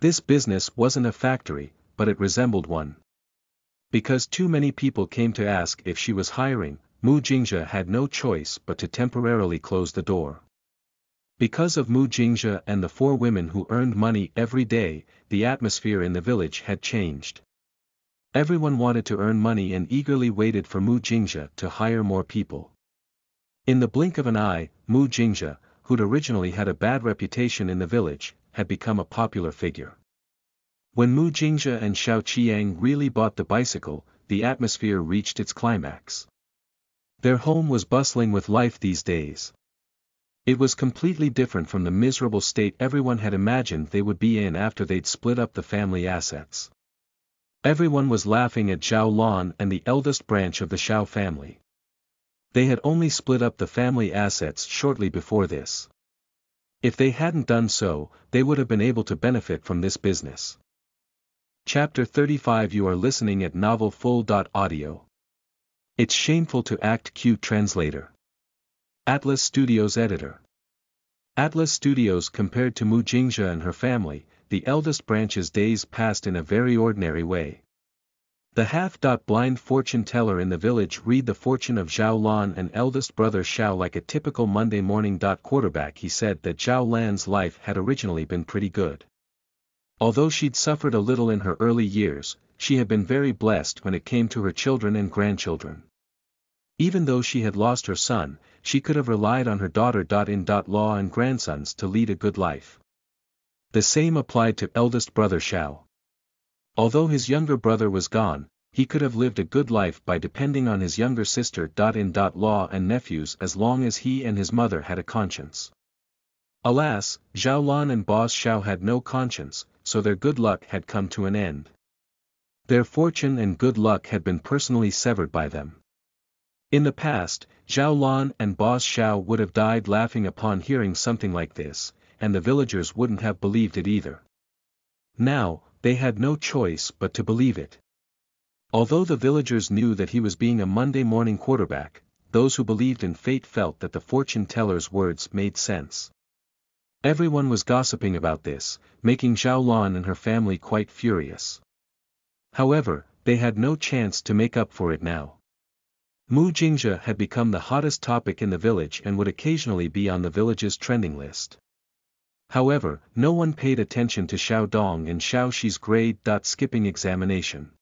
This business wasn't a factory, but it resembled one. Because too many people came to ask if she was hiring, Mu Jingxia had no choice but to temporarily close the door. Because of Mu Jingxia and the four women who earned money every day, the atmosphere in the village had changed. Everyone wanted to earn money and eagerly waited for Mu Jingxia to hire more people. In the blink of an eye, Mu Jingxia, who'd originally had a bad reputation in the village, had become a popular figure. When Mu Jingxia and Xiao Qiang really bought the bicycle, the atmosphere reached its climax. Their home was bustling with life these days. It was completely different from the miserable state everyone had imagined they would be in after they'd split up the family assets. Everyone was laughing at Zhao Lan and the eldest branch of the Xiao family. They had only split up the family assets shortly before this. If they hadn't done so, they would have been able to benefit from this business. Chapter thirty-five. You are listening at Novel Full dot Audio. It's shameful to act cute. Translator. Atlas Studios editor. Atlas Studios. Compared to Mu Jingxia and her family, the eldest branch's days passed in a very ordinary way. The half-blind fortune-teller in the village read the fortune of Zhao Lan and eldest brother Xiao like a typical Monday morning. Quarterback. He said that Zhao Lan's life had originally been pretty good. Although she'd suffered a little in her early years, she had been very blessed when it came to her children and grandchildren. Even though she had lost her son, she could have relied on her daughter-in-law and grandsons to lead a good life. The same applied to eldest brother Xiao. Although his younger brother was gone, he could have lived a good life by depending on his younger sister-in-law and nephews as long as he and his mother had a conscience. Alas, Zhao Lan and boss Xiao had no conscience, so their good luck had come to an end. Their fortune and good luck had been personally severed by them. In the past, Zhao Lan and boss Xiao would have died laughing upon hearing something like this, and the villagers wouldn't have believed it either. Now, they had no choice but to believe it. Although the villagers knew that he was being a Monday morning quarterback, those who believed in fate felt that the fortune-teller's words made sense. Everyone was gossiping about this, making Zhao Lan and her family quite furious. However, they had no chance to make up for it now. Mu Jingxia had become the hottest topic in the village and would occasionally be on the village's trending list. However, no one paid attention to Xiao Dong and Xiao Xi's grade-skipping examination.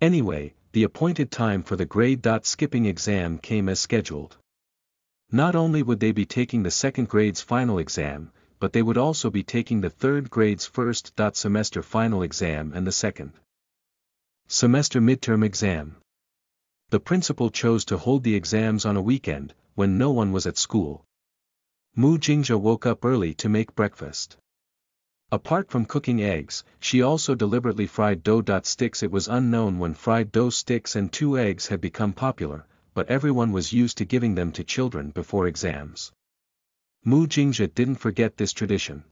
Anyway, the appointed time for the grade-skipping exam came as scheduled. Not only would they be taking the second grade's final exam, but they would also be taking the third grade's first semester final exam and the second semester midterm exam. The principal chose to hold the exams on a weekend, when no one was at school. Mu Jingxia woke up early to make breakfast. Apart from cooking eggs, she also deliberately fried dough sticks. It was unknown when fried dough sticks and two eggs had become popular, but everyone was used to giving them to children before exams. Mu Jingxia didn't forget this tradition.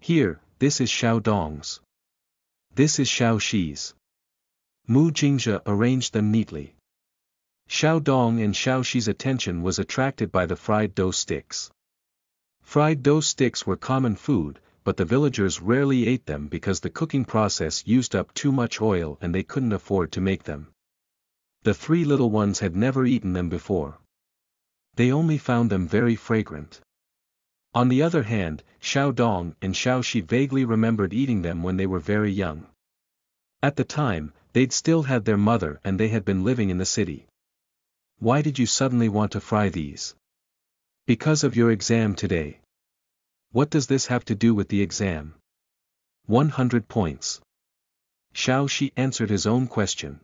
Here, this is Xiao Dong's. This is Xiao Xi's. Mu Jingxia arranged them neatly. Xiao Dong and Xiao Xi's attention was attracted by the fried dough sticks. Fried dough sticks were common food, but the villagers rarely ate them because the cooking process used up too much oil and they couldn't afford to make them. The three little ones had never eaten them before. They only found them very fragrant. On the other hand, Xiao Dong and Xiao Qi vaguely remembered eating them when they were very young. At the time, they'd still had their mother and they had been living in the city. Why did you suddenly want to fry these? Because of your exam today. What does this have to do with the exam? one hundred points. Xiao Xi answered his own question.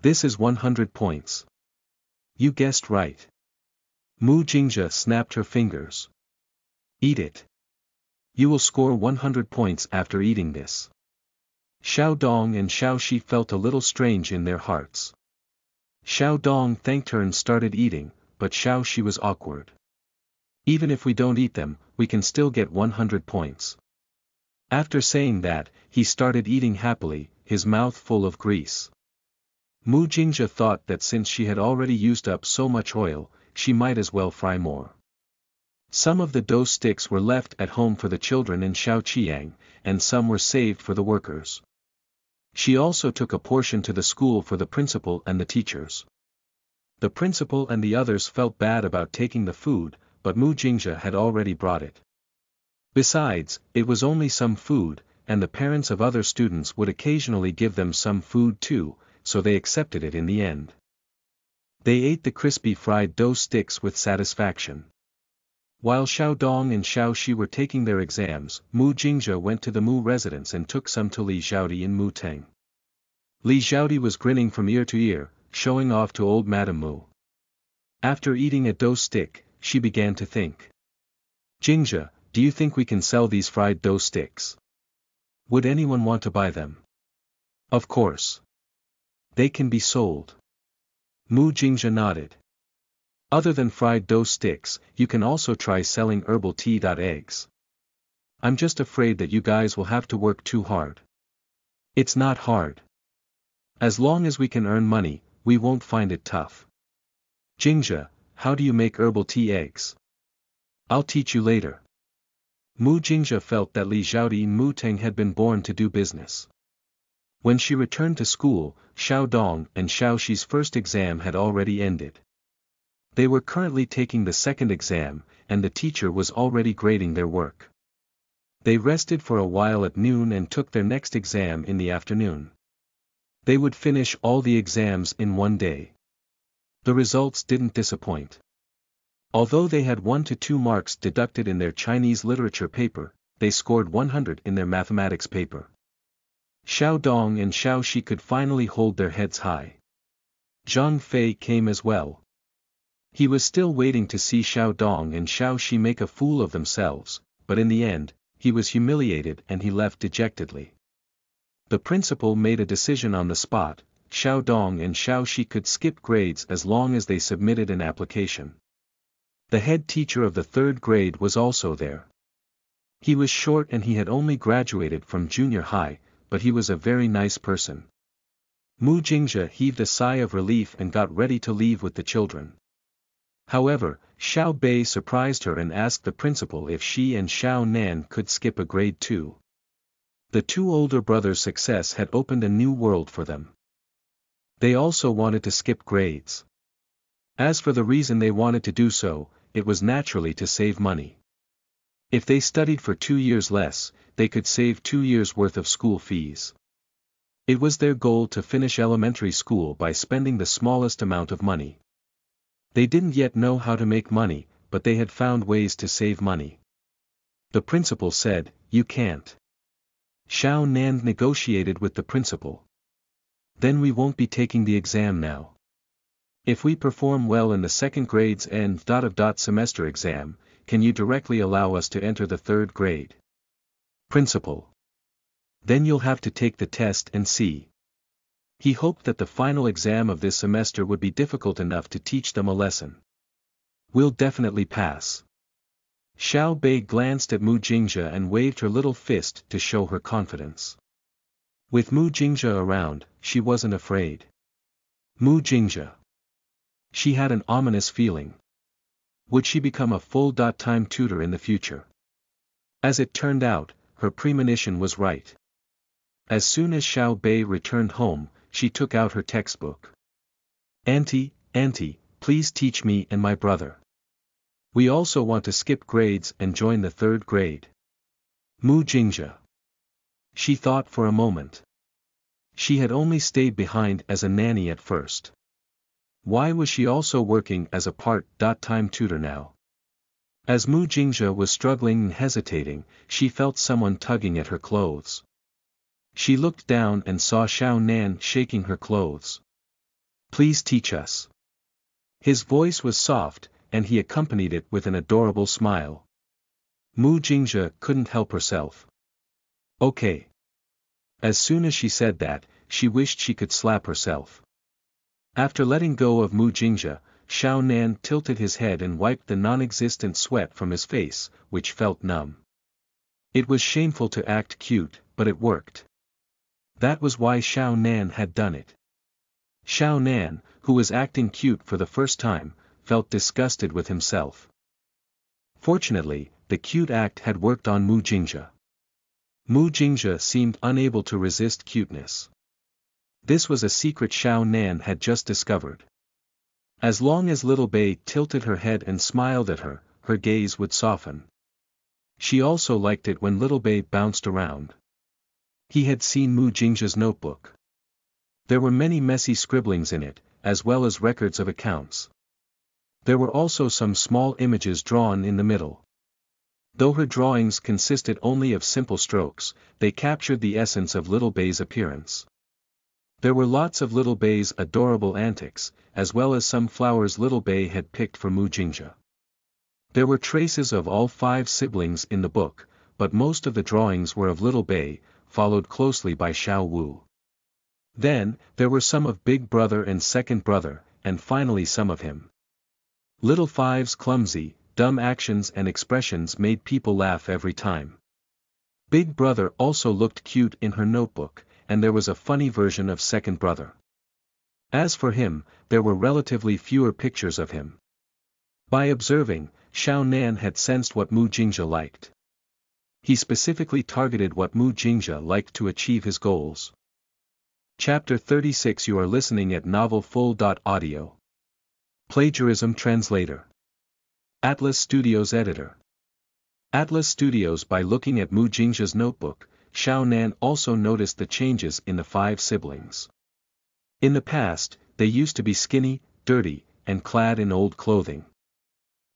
This is one hundred points. You guessed right. Mu Jingxia snapped her fingers. Eat it. You will score one hundred points after eating this. Xiao Dong and Xiao Xi felt a little strange in their hearts. Xiao Dong thanked her and started eating, but Xiao Xi was awkward. Even if we don't eat them, we can still get one hundred points. After saying that, he started eating happily, his mouth full of grease. Mu Jingxia thought that since she had already used up so much oil, she might as well fry more. Some of the dough sticks were left at home for the children in Xiaoqiang, and some were saved for the workers. She also took a portion to the school for the principal and the teachers. The principal and the others felt bad about taking the food, but Mu Jingxia had already brought it. Besides, it was only some food, and the parents of other students would occasionally give them some food too, so they accepted it in the end. They ate the crispy fried dough sticks with satisfaction. While Xiao Dong and Xiao Xi were taking their exams, Mu Jingxia went to the Mu residence and took some to Li Xiaodi and Mu Ting. Li Xiaodi was grinning from ear to ear, showing off to old Madame Mu. After eating a dough stick, she began to think. Jingxia, do you think we can sell these fried dough sticks? Would anyone want to buy them? Of course. They can be sold. Mu Jingxia nodded. Other than fried dough sticks, you can also try selling herbal tea. Eggs. I'm just afraid that you guys will have to work too hard. It's not hard. As long as we can earn money, we won't find it tough. Jingxia, how do you make herbal tea eggs? I'll teach you later. Mu Jingxia felt that Li Xiaodi and Mu Ting had been born to do business. When she returned to school, Xiao Dong and Xiao Xi's first exam had already ended. They were currently taking the second exam, and the teacher was already grading their work. They rested for a while at noon and took their next exam in the afternoon. They would finish all the exams in one day. The results didn't disappoint. Although they had one to two marks deducted in their Chinese literature paper, they scored one hundred in their mathematics paper. Xiao Dong and Xiao Xi could finally hold their heads high. Zhang Fei came as well. He was still waiting to see Xiao Dong and Xiao Xi make a fool of themselves, but in the end, he was humiliated and he left dejectedly. The principal made a decision on the spot. Xiao Dong and Xiao Xi could skip grades as long as they submitted an application. The head teacher of the third grade was also there. He was short and he had only graduated from junior high, but he was a very nice person. Mu Jingxia heaved a sigh of relief and got ready to leave with the children. However, Xiao Bei surprised her and asked the principal if she and Xiao Nan could skip a grade too. The two older brothers' success had opened a new world for them. They also wanted to skip grades. As for the reason they wanted to do so, it was naturally to save money. If they studied for two years less, they could save two years' worth of school fees. It was their goal to finish elementary school by spending the smallest amount of money. They didn't yet know how to make money, but they had found ways to save money. The principal said, "You can't." Xiao Nan negotiated with the principal. "Then we won't be taking the exam now. If we perform well in the second grade's end of dot semester exam, can you directly allow us to enter the third grade?" Principal: "Then you'll have to take the test and see." He hoped that the final exam of this semester would be difficult enough to teach them a lesson. "We'll definitely pass." Xiao Bei glanced at Mu Jingxia and waved her little fist to show her confidence. With Mu Jingxia around, she wasn't afraid. Mu Jingxia. She had an ominous feeling. Would she become a full-time tutor in the future? As it turned out, her premonition was right. As soon as Xiao Bei returned home, she took out her textbook. "Auntie, auntie, please teach me and my brother. We also want to skip grades and join the third grade." Mu Jingxia. She thought for a moment. She had only stayed behind as a nanny at first. Why was she also working as a part-time tutor now? As Mu Jingxia was struggling and hesitating, she felt someone tugging at her clothes. She looked down and saw Xiao Nan shaking her clothes. "Please teach us." His voice was soft, and he accompanied it with an adorable smile. Mu Jingxia couldn't help herself. "Okay." As soon as she said that, she wished she could slap herself. After letting go of Mu Jingxia, Xiao Nan tilted his head and wiped the non-existent sweat from his face, which felt numb. It was shameful to act cute, but it worked. That was why Xiao Nan had done it. Xiao Nan, who was acting cute for the first time, felt disgusted with himself. Fortunately, the cute act had worked on Mu Jingxia. Mu Jingxia seemed unable to resist cuteness. This was a secret Xiao Nan had just discovered. As long as little Bei tilted her head and smiled at her, her gaze would soften. She also liked it when little Bei bounced around. He had seen Mu Jingxia's notebook. There were many messy scribblings in it, as well as records of accounts. There were also some small images drawn in the middle. Though her drawings consisted only of simple strokes, they captured the essence of little Bei's appearance. There were lots of little Bei's adorable antics, as well as some flowers little Bei had picked for Mu Jingxia. There were traces of all five siblings in the book, but most of the drawings were of little Bei, followed closely by Xiao Wu. Then, there were some of big brother and second brother, and finally some of him. Little Five's clumsy, dumb actions and expressions made people laugh every time. Big brother also looked cute in her notebook, and there was a funny version of second brother. As for him, there were relatively fewer pictures of him. By observing, Xiao Nan had sensed what Mu Jingxia liked. He specifically targeted what Mu Jingxia liked to achieve his goals. Chapter thirty-six. You are listening at Novel Full dot Audio. Plagiarism Translator. Atlas Studios Editor. Atlas Studios. By looking at Mu Jingxia's notebook, Xiao Nan also noticed the changes in the five siblings. In the past, they used to be skinny, dirty, and clad in old clothing.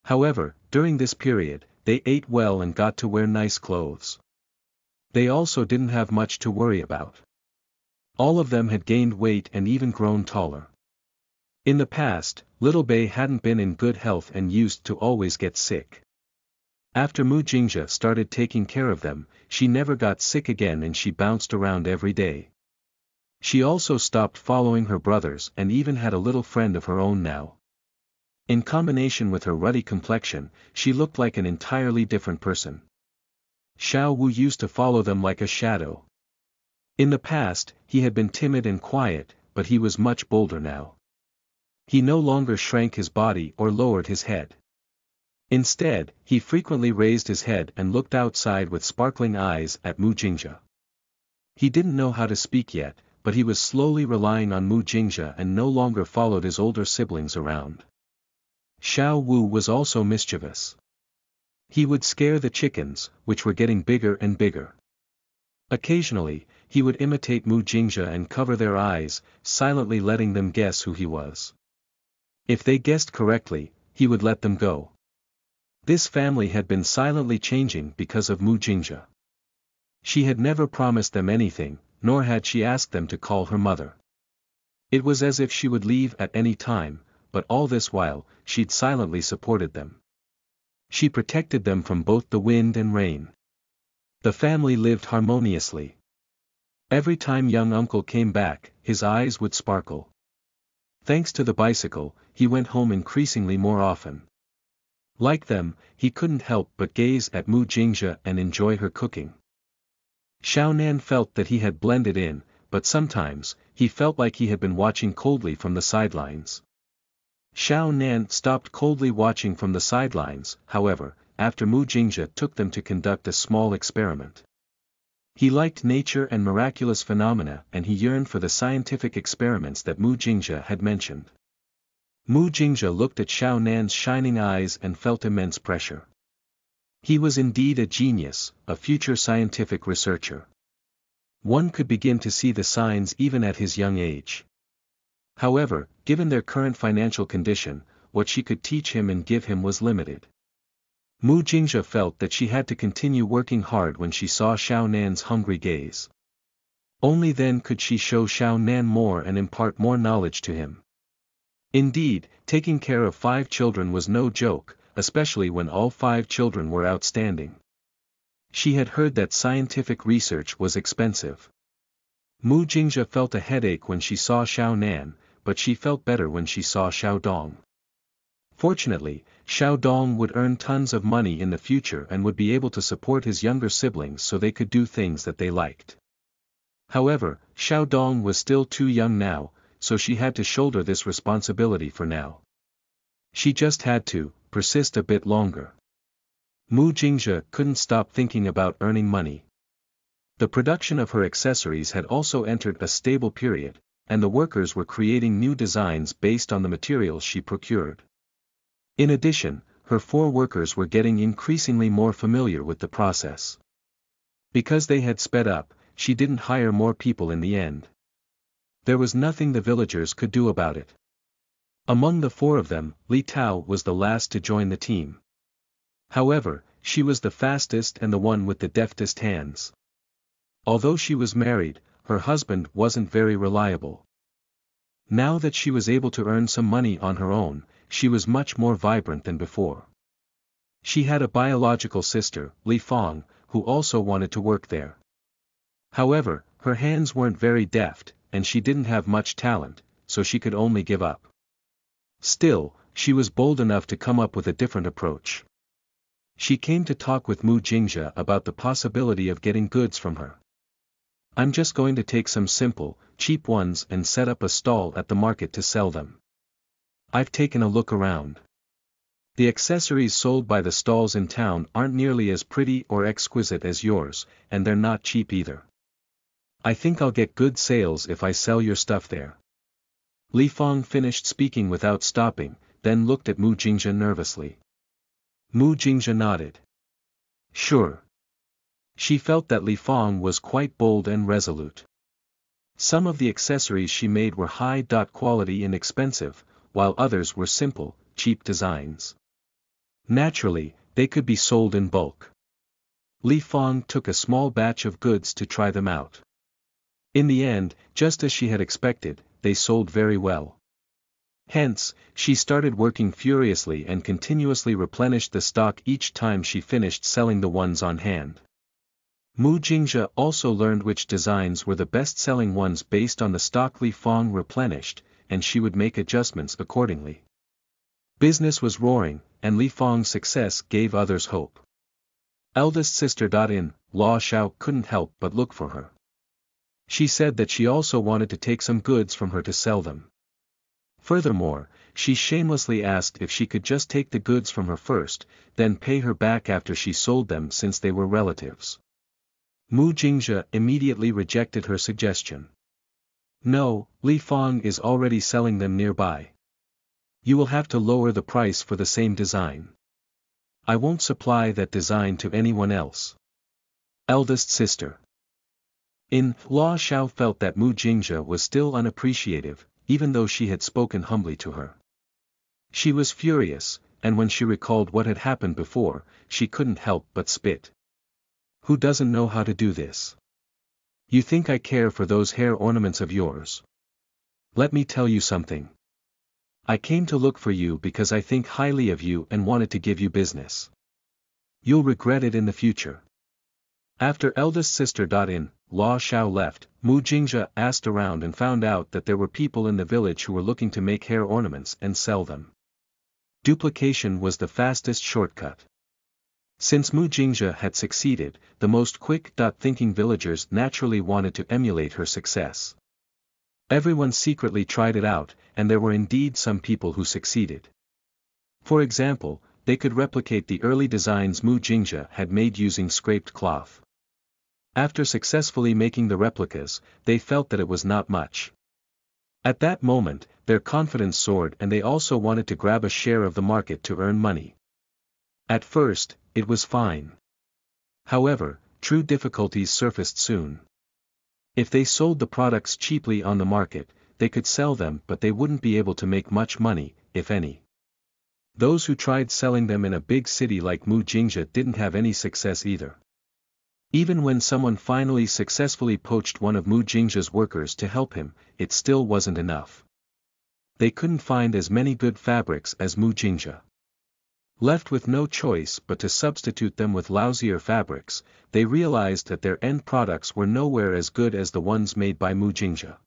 However, during this period, they ate well and got to wear nice clothes. They also didn't have much to worry about. All of them had gained weight and even grown taller. In the past, little Bei hadn't been in good health and used to always get sick. After Mu Jingxia started taking care of them, she never got sick again and she bounced around every day. She also stopped following her brothers and even had a little friend of her own now. In combination with her ruddy complexion, she looked like an entirely different person. Xiao Wu used to follow them like a shadow. In the past, he had been timid and quiet, but he was much bolder now. He no longer shrank his body or lowered his head. Instead, he frequently raised his head and looked outside with sparkling eyes at Mu Jingxia. He didn't know how to speak yet, but he was slowly relying on Mu Jingxia and no longer followed his older siblings around. Xiao Wu was also mischievous. He would scare the chickens, which were getting bigger and bigger. Occasionally, he would imitate Mu Jingxia and cover their eyes, silently letting them guess who he was. If they guessed correctly, he would let them go. This family had been silently changing because of Mu Jingxia. She had never promised them anything, nor had she asked them to call her mother. It was as if she would leave at any time, but all this while, she'd silently supported them. She protected them from both the wind and rain. The family lived harmoniously. Every time young uncle came back, his eyes would sparkle. Thanks to the bicycle, he went home increasingly more often. Like them, he couldn't help but gaze at Mu Jingxia and enjoy her cooking. Xiao Nan felt that he had blended in, but sometimes, he felt like he had been watching coldly from the sidelines. Xiao Nan stopped coldly watching from the sidelines, however, after Mu Jingxia took them to conduct a small experiment. He liked nature and miraculous phenomena and he yearned for the scientific experiments that Mu Jingxia had mentioned. Mu Jingxia looked at Xiao Nan's shining eyes and felt immense pressure. He was indeed a genius, a future scientific researcher. One could begin to see the signs even at his young age. However, given their current financial condition, what she could teach him and give him was limited. Mu Jingxia felt that she had to continue working hard when she saw Xiao Nan's hungry gaze. Only then could she show Xiao Nan more and impart more knowledge to him. Indeed, taking care of five children was no joke, especially when all five children were outstanding. She had heard that scientific research was expensive. Mu Jingxia felt a headache when she saw Xiao Nan, but she felt better when she saw Xiao Dong. Fortunately, Xiao Dong would earn tons of money in the future and would be able to support his younger siblings so they could do things that they liked. However, Xiao Dong was still too young now, so she had to shoulder this responsibility for now. She just had to persist a bit longer. Mu Jingxia couldn't stop thinking about earning money. The production of her accessories had also entered a stable period, and the workers were creating new designs based on the materials she procured. In addition, her four workers were getting increasingly more familiar with the process. Because they had sped up, she didn't hire more people in the end. There was nothing the villagers could do about it. Among the four of them, Li Tao was the last to join the team. However, she was the fastest and the one with the deftest hands. Although she was married, her husband wasn't very reliable. Now that she was able to earn some money on her own, she was much more vibrant than before. She had a biological sister, Li Fang, who also wanted to work there. However, her hands weren't very deft, and she didn't have much talent, so she could only give up. Still, she was bold enough to come up with a different approach. She came to talk with Mu Jingxia about the possibility of getting goods from her. "I'm just going to take some simple, cheap ones and set up a stall at the market to sell them. I've taken a look around. The accessories sold by the stalls in town aren't nearly as pretty or exquisite as yours, and they're not cheap either. I think I'll get good sales if I sell your stuff there." Li Fang finished speaking without stopping, then looked at Mu Jingxia nervously. Mu Jingxia nodded. Sure. She felt that Li Fang was quite bold and resolute. Some of the accessories she made were high-quality and expensive, while others were simple, cheap designs. Naturally, they could be sold in bulk. Li Fang took a small batch of goods to try them out. In the end, just as she had expected, they sold very well. Hence, she started working furiously and continuously replenished the stock each time she finished selling the ones on hand. Mu Jingxia also learned which designs were the best-selling ones based on the stock Li Fang replenished, and she would make adjustments accordingly. Business was roaring, and Li Fang's success gave others hope. Eldest sister in Law Xiao couldn't help but look for her. She said that she also wanted to take some goods from her to sell them. Furthermore, she shamelessly asked if she could just take the goods from her first, then pay her back after she sold them since they were relatives. Mu Jingxia immediately rejected her suggestion. "No, Li Fang is already selling them nearby. You will have to lower the price for the same design. I won't supply that design to anyone else." Eldest sister in Law Xiao felt that Mu Jingxia was still unappreciative, even though she had spoken humbly to her. She was furious, and when she recalled what had happened before, she couldn't help but spit. "Who doesn't know how to do this? You think I care for those hair ornaments of yours? Let me tell you something. I came to look for you because I think highly of you and wanted to give you business. You'll regret it in the future." After eldest sister in Law Xiao left, Mu Jingxia asked around and found out that there were people in the village who were looking to make hair ornaments and sell them. Duplication was the fastest shortcut. Since Mu Jingxia had succeeded, the most quick-thinking villagers naturally wanted to emulate her success. Everyone secretly tried it out, and there were indeed some people who succeeded. For example, they could replicate the early designs Mu Jingxia had made using scraped cloth. After successfully making the replicas, they felt that it was not much. At that moment, their confidence soared and they also wanted to grab a share of the market to earn money. At first, it was fine. However, true difficulties surfaced soon. If they sold the products cheaply on the market, they could sell them but they wouldn't be able to make much money, if any. Those who tried selling them in a big city like Mu Jingxia didn't have any success either. Even when someone finally successfully poached one of Mu Jingxia's workers to help him, it still wasn't enough. They couldn't find as many good fabrics as Mu Jingxia. Left with no choice but to substitute them with lousier fabrics, they realized that their end products were nowhere as good as the ones made by Mu Jingxia.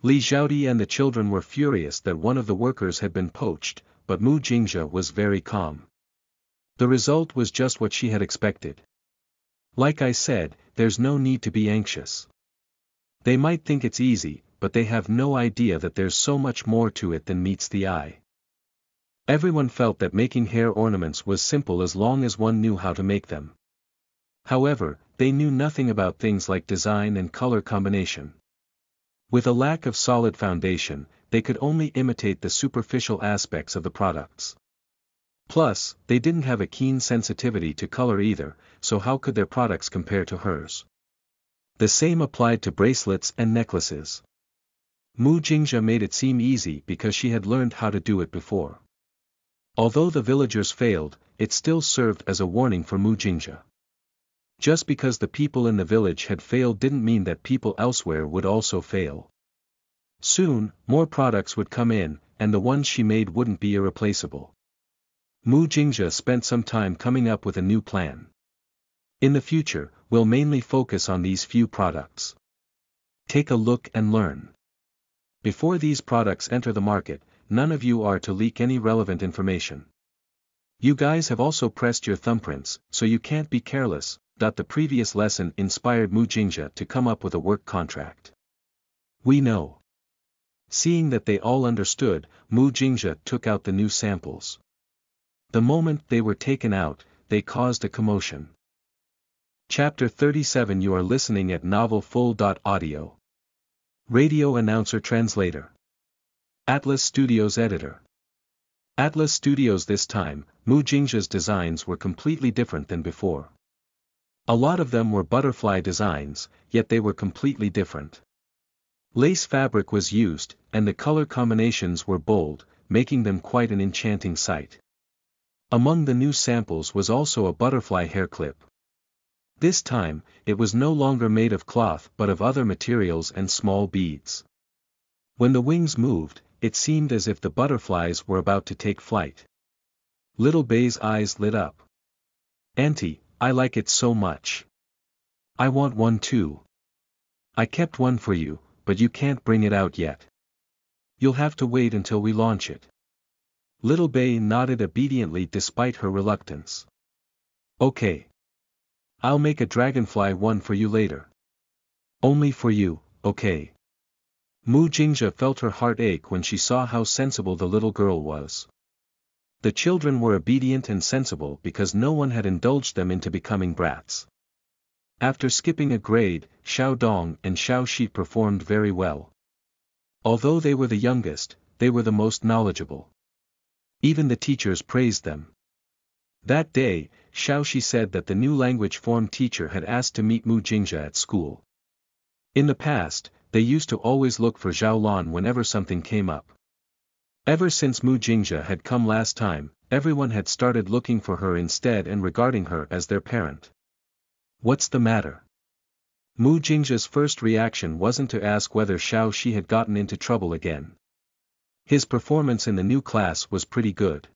Li Xiaodi and the children were furious that one of the workers had been poached, but Mu Jingxia was very calm. The result was just what she had expected. "Like I said, there's no need to be anxious. They might think it's easy, but they have no idea that there's so much more to it than meets the eye." Everyone felt that making hair ornaments was simple as long as one knew how to make them. However, they knew nothing about things like design and color combination. With a lack of solid foundation, they could only imitate the superficial aspects of the products. Plus, they didn't have a keen sensitivity to color either, so how could their products compare to hers? The same applied to bracelets and necklaces. Mu Jingxia made it seem easy because she had learned how to do it before. Although the villagers failed, it still served as a warning for Mu Jingxia. Just because the people in the village had failed didn't mean that people elsewhere would also fail. Soon, more products would come in, and the ones she made wouldn't be irreplaceable. Mu Jingxia spent some time coming up with a new plan. In the future, we'll mainly focus on these few products. Take a look and learn. Before these products enter the market, none of you are to leak any relevant information. You guys have also pressed your thumbprints, so you can't be careless. The previous lesson inspired Mu Jingxia to come up with a work contract. We know. Seeing that they all understood, Mu Jingxia took out the new samples. The moment they were taken out, they caused a commotion. Chapter thirty-seven. You are listening at NovelFull.Audio. Radio Announcer Translator. Atlas Studios Editor. Atlas Studios. This time, Mu Jingxia's designs were completely different than before. A lot of them were butterfly designs, yet they were completely different. Lace fabric was used, and the color combinations were bold, making them quite an enchanting sight. Among the new samples was also a butterfly hair clip. This time, it was no longer made of cloth but of other materials and small beads. When the wings moved, it seemed as if the butterflies were about to take flight. Little Bei's eyes lit up. Auntie, I like it so much. I want one too. I kept one for you, but you can't bring it out yet. You'll have to wait until we launch it. Little Bei nodded obediently despite her reluctance. Okay. I'll make a dragonfly one for you later. Only for you, okay? Mu Jingxia felt her heart ache when she saw how sensible the little girl was. The children were obedient and sensible because no one had indulged them into becoming brats. After skipping a grade, Xiao Dong and Xiao Xi performed very well. Although they were the youngest, they were the most knowledgeable. Even the teachers praised them. That day, Xiao Xi said that the new language form teacher had asked to meet Mu Jingxia at school. In the past, they used to always look for Zhao Lan whenever something came up. Ever since Mu Jingxia had come last time, everyone had started looking for her instead and regarding her as their parent. What's the matter? Mu Jingxia's first reaction wasn't to ask whether Xiao Xi had gotten into trouble again. His performance in the new class was pretty good.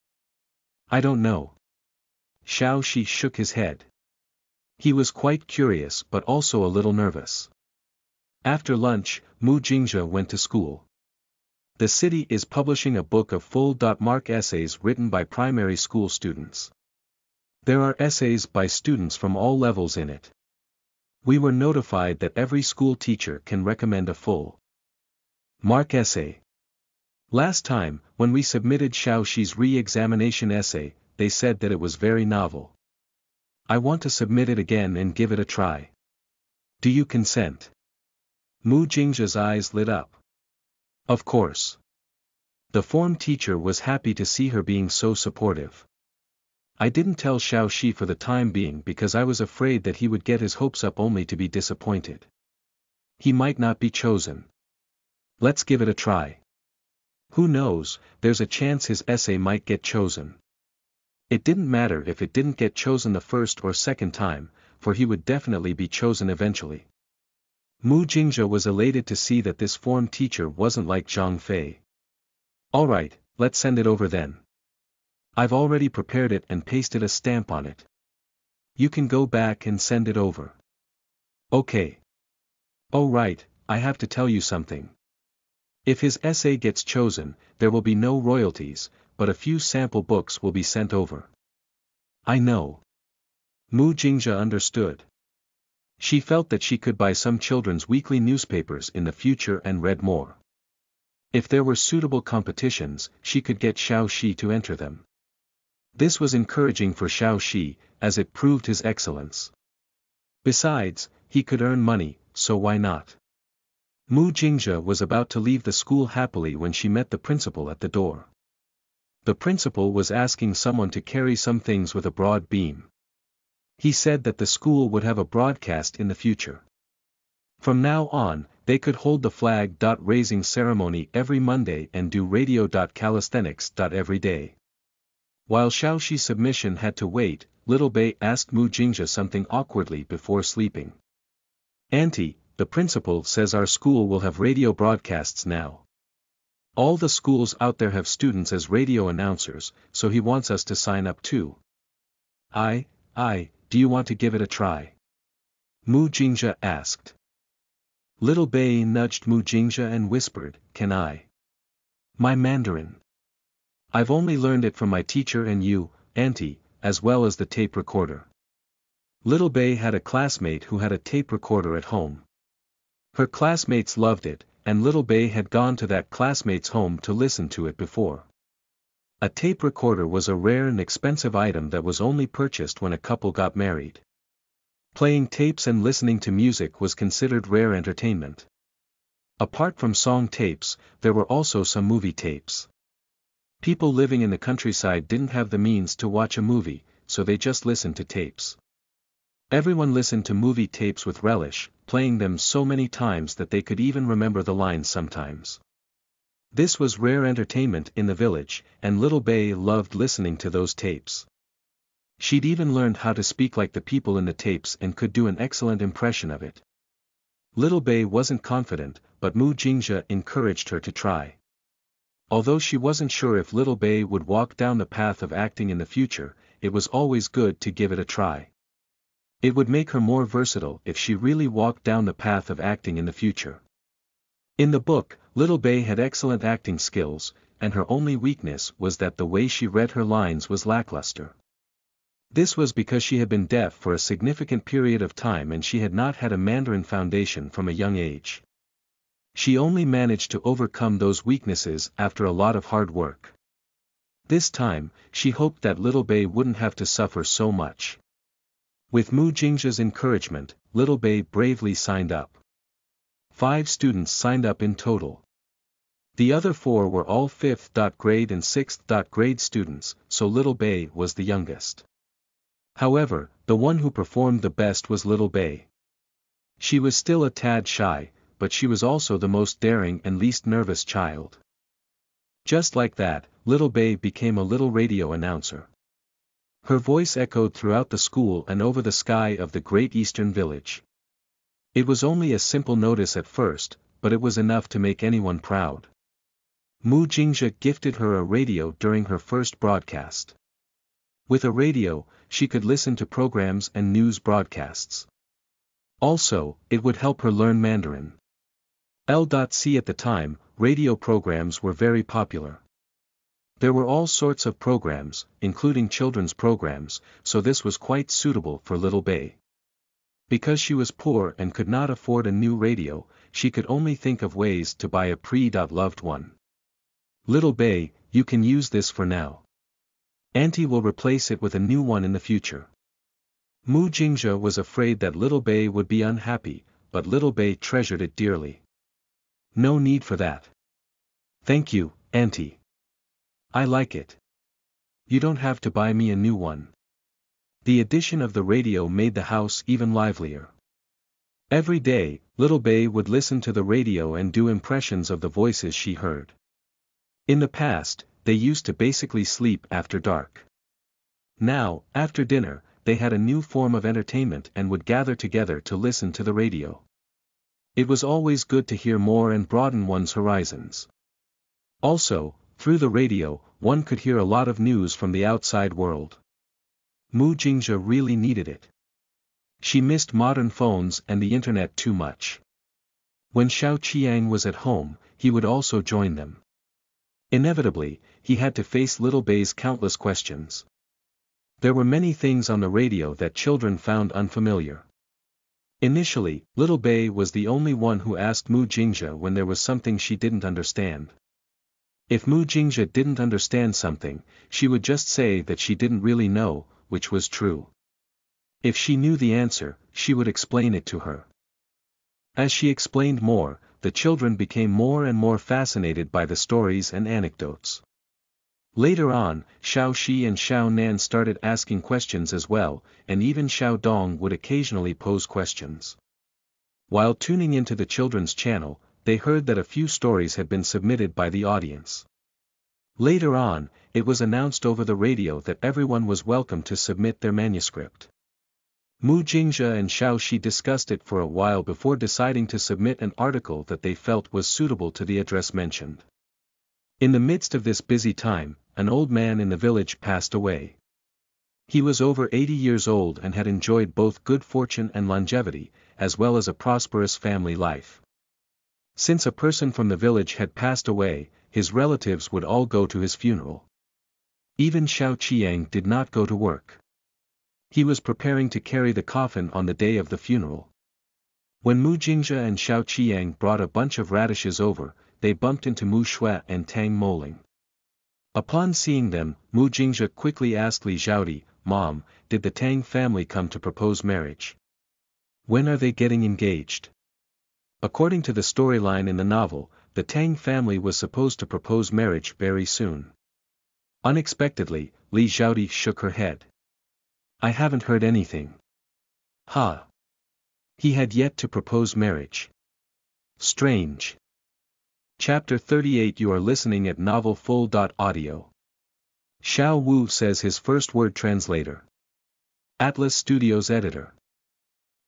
I don't know. Xiao Xi shook his head. He was quite curious but also a little nervous. After lunch, Mu Jingxia went to school. The city is publishing a book of full-mark essays written by primary school students. There are essays by students from all levels in it. We were notified that every school teacher can recommend a full-mark essay. Last time, when we submitted Xiao Xi's re-examination essay, they said that it was very novel. I want to submit it again and give it a try. Do you consent? Mu Jingxia's eyes lit up. Of course. The form teacher was happy to see her being so supportive. I didn't tell Xiao Xi for the time being because I was afraid that he would get his hopes up only to be disappointed. He might not be chosen. Let's give it a try. Who knows, there's a chance his essay might get chosen. It didn't matter if it didn't get chosen the first or second time, for he would definitely be chosen eventually. Mu Jingxia was elated to see that this form teacher wasn't like Zhang Fei. Alright, let's send it over then. I've already prepared it and pasted a stamp on it. You can go back and send it over. Okay. Oh right, I have to tell you something. If his essay gets chosen, there will be no royalties, but a few sample books will be sent over. I know. Mu Jingxia understood. She felt that she could buy some children's weekly newspapers in the future and read more. If there were suitable competitions, she could get Xiao Xi to enter them. This was encouraging for Xiao Xi, as it proved his excellence. Besides, he could earn money, so why not? Mu Jingxia was about to leave the school happily when she met the principal at the door. the principal was asking someone to carry some things with a broad beam. He said that the school would have a broadcast in the future. From now on, they could hold the flag-raising ceremony every Monday and do radio-calisthenics every day. While Xiao Xi's submission had to wait, Little Bei asked Mu Jingxia something awkwardly before sleeping. Auntie, the principal says our school will have radio broadcasts now. All the schools out there have students as radio announcers, so he wants us to sign up too. I, I, do you want to give it a try? Mu Jingxia asked. Little Bei nudged Mu Jingxia and whispered, Can I? My Mandarin. I've only learned it from my teacher and you, auntie, as well as the tape recorder. Little Bei had a classmate who had a tape recorder at home. Her classmates loved it, and Little Bei had gone to that classmate's home to listen to it before. A tape recorder was a rare and expensive item that was only purchased when a couple got married. Playing tapes and listening to music was considered rare entertainment. Apart from song tapes, there were also some movie tapes. People living in the countryside didn't have the means to watch a movie, so they just listened to tapes. Everyone listened to movie tapes with relish, playing them so many times that they could even remember the lines sometimes. This was rare entertainment in the village, and Little Bei loved listening to those tapes. She'd even learned how to speak like the people in the tapes and could do an excellent impression of it. Little Bei wasn't confident, but Mu Jingxia encouraged her to try. Although she wasn't sure if Little Bei would walk down the path of acting in the future, it was always good to give it a try. It would make her more versatile if she really walked down the path of acting in the future. In the book, Little Bei had excellent acting skills, and her only weakness was that the way she read her lines was lackluster. This was because she had been deaf for a significant period of time and she had not had a Mandarin foundation from a young age. She only managed to overcome those weaknesses after a lot of hard work. This time, she hoped that Little Bei wouldn't have to suffer so much. With Mu Jingxia's encouragement, Little Bei bravely signed up. Five students signed up in total. The other four were all fifth grade and sixth grade students, so Little Bei was the youngest. However, the one who performed the best was Little Bei. She was still a tad shy, but she was also the most daring and least nervous child. Just like that, Little Bei became a little radio announcer. Her voice echoed throughout the school and over the sky of the Great Eastern Village. It was only a simple notice at first, but it was enough to make anyone proud. Mu Jingxia gifted her a radio during her first broadcast. With a radio, she could listen to programs and news broadcasts. Also, it would help her learn Mandarin. L C At the time, radio programs were very popular. There were all sorts of programs, including children's programs, so this was quite suitable for Little Bei. Because she was poor and could not afford a new radio, she could only think of ways to buy a pre-loved one. Little Bei, you can use this for now. Auntie will replace it with a new one in the future. Mu Jingxia was afraid that Little Bei would be unhappy, but Little Bei treasured it dearly. No need for that. Thank you, Auntie. I like it. You don't have to buy me a new one. The addition of the radio made the house even livelier. Every day, Little Bei would listen to the radio and do impressions of the voices she heard. In the past, they used to basically sleep after dark. Now, after dinner, they had a new form of entertainment and would gather together to listen to the radio. It was always good to hear more and broaden one's horizons. Also, through the radio, one could hear a lot of news from the outside world. Mu Jingxia really needed it. She missed modern phones and the internet too much. When Xiao Qiang was at home, he would also join them. Inevitably, he had to face Little Bei's countless questions. There were many things on the radio that children found unfamiliar. Initially, Little Bei was the only one who asked Mu Jingxia when there was something she didn't understand. If Mu Jingxia didn't understand something, she would just say that she didn't really know, which was true. If she knew the answer, she would explain it to her. As she explained more, the children became more and more fascinated by the stories and anecdotes. Later on, Xiao Xi and Xiao Nan started asking questions as well, and even Xiao Dong would occasionally pose questions. While tuning into the children's channel, they heard that a few stories had been submitted by the audience. Later on, it was announced over the radio that everyone was welcome to submit their manuscript. Mu Jingxia and Xiao Xi discussed it for a while before deciding to submit an article that they felt was suitable to the address mentioned. In the midst of this busy time, an old man in the village passed away. He was over eighty years old and had enjoyed both good fortune and longevity, as well as a prosperous family life. Since a person from the village had passed away, his relatives would all go to his funeral. Even Xiao Qiang did not go to work. He was preparing to carry the coffin on the day of the funeral. When Mu Jingxia and Xiao Qiang brought a bunch of radishes over, they bumped into Mu Xue and Tang Moling. Upon seeing them, Mu Jingxia quickly asked Li Xiaodi, "Mom, did the Tang family come to propose marriage? When are they getting engaged?" According to the storyline in the novel, the Tang family was supposed to propose marriage very soon. Unexpectedly, Li Xiaodi shook her head. "I haven't heard anything." "Ha! He had yet to propose marriage. Strange." Chapter thirty-eight. You are listening at NovelFull dot Audio. Xiao Wu says his first word. Translator: Atlas Studios. Editor: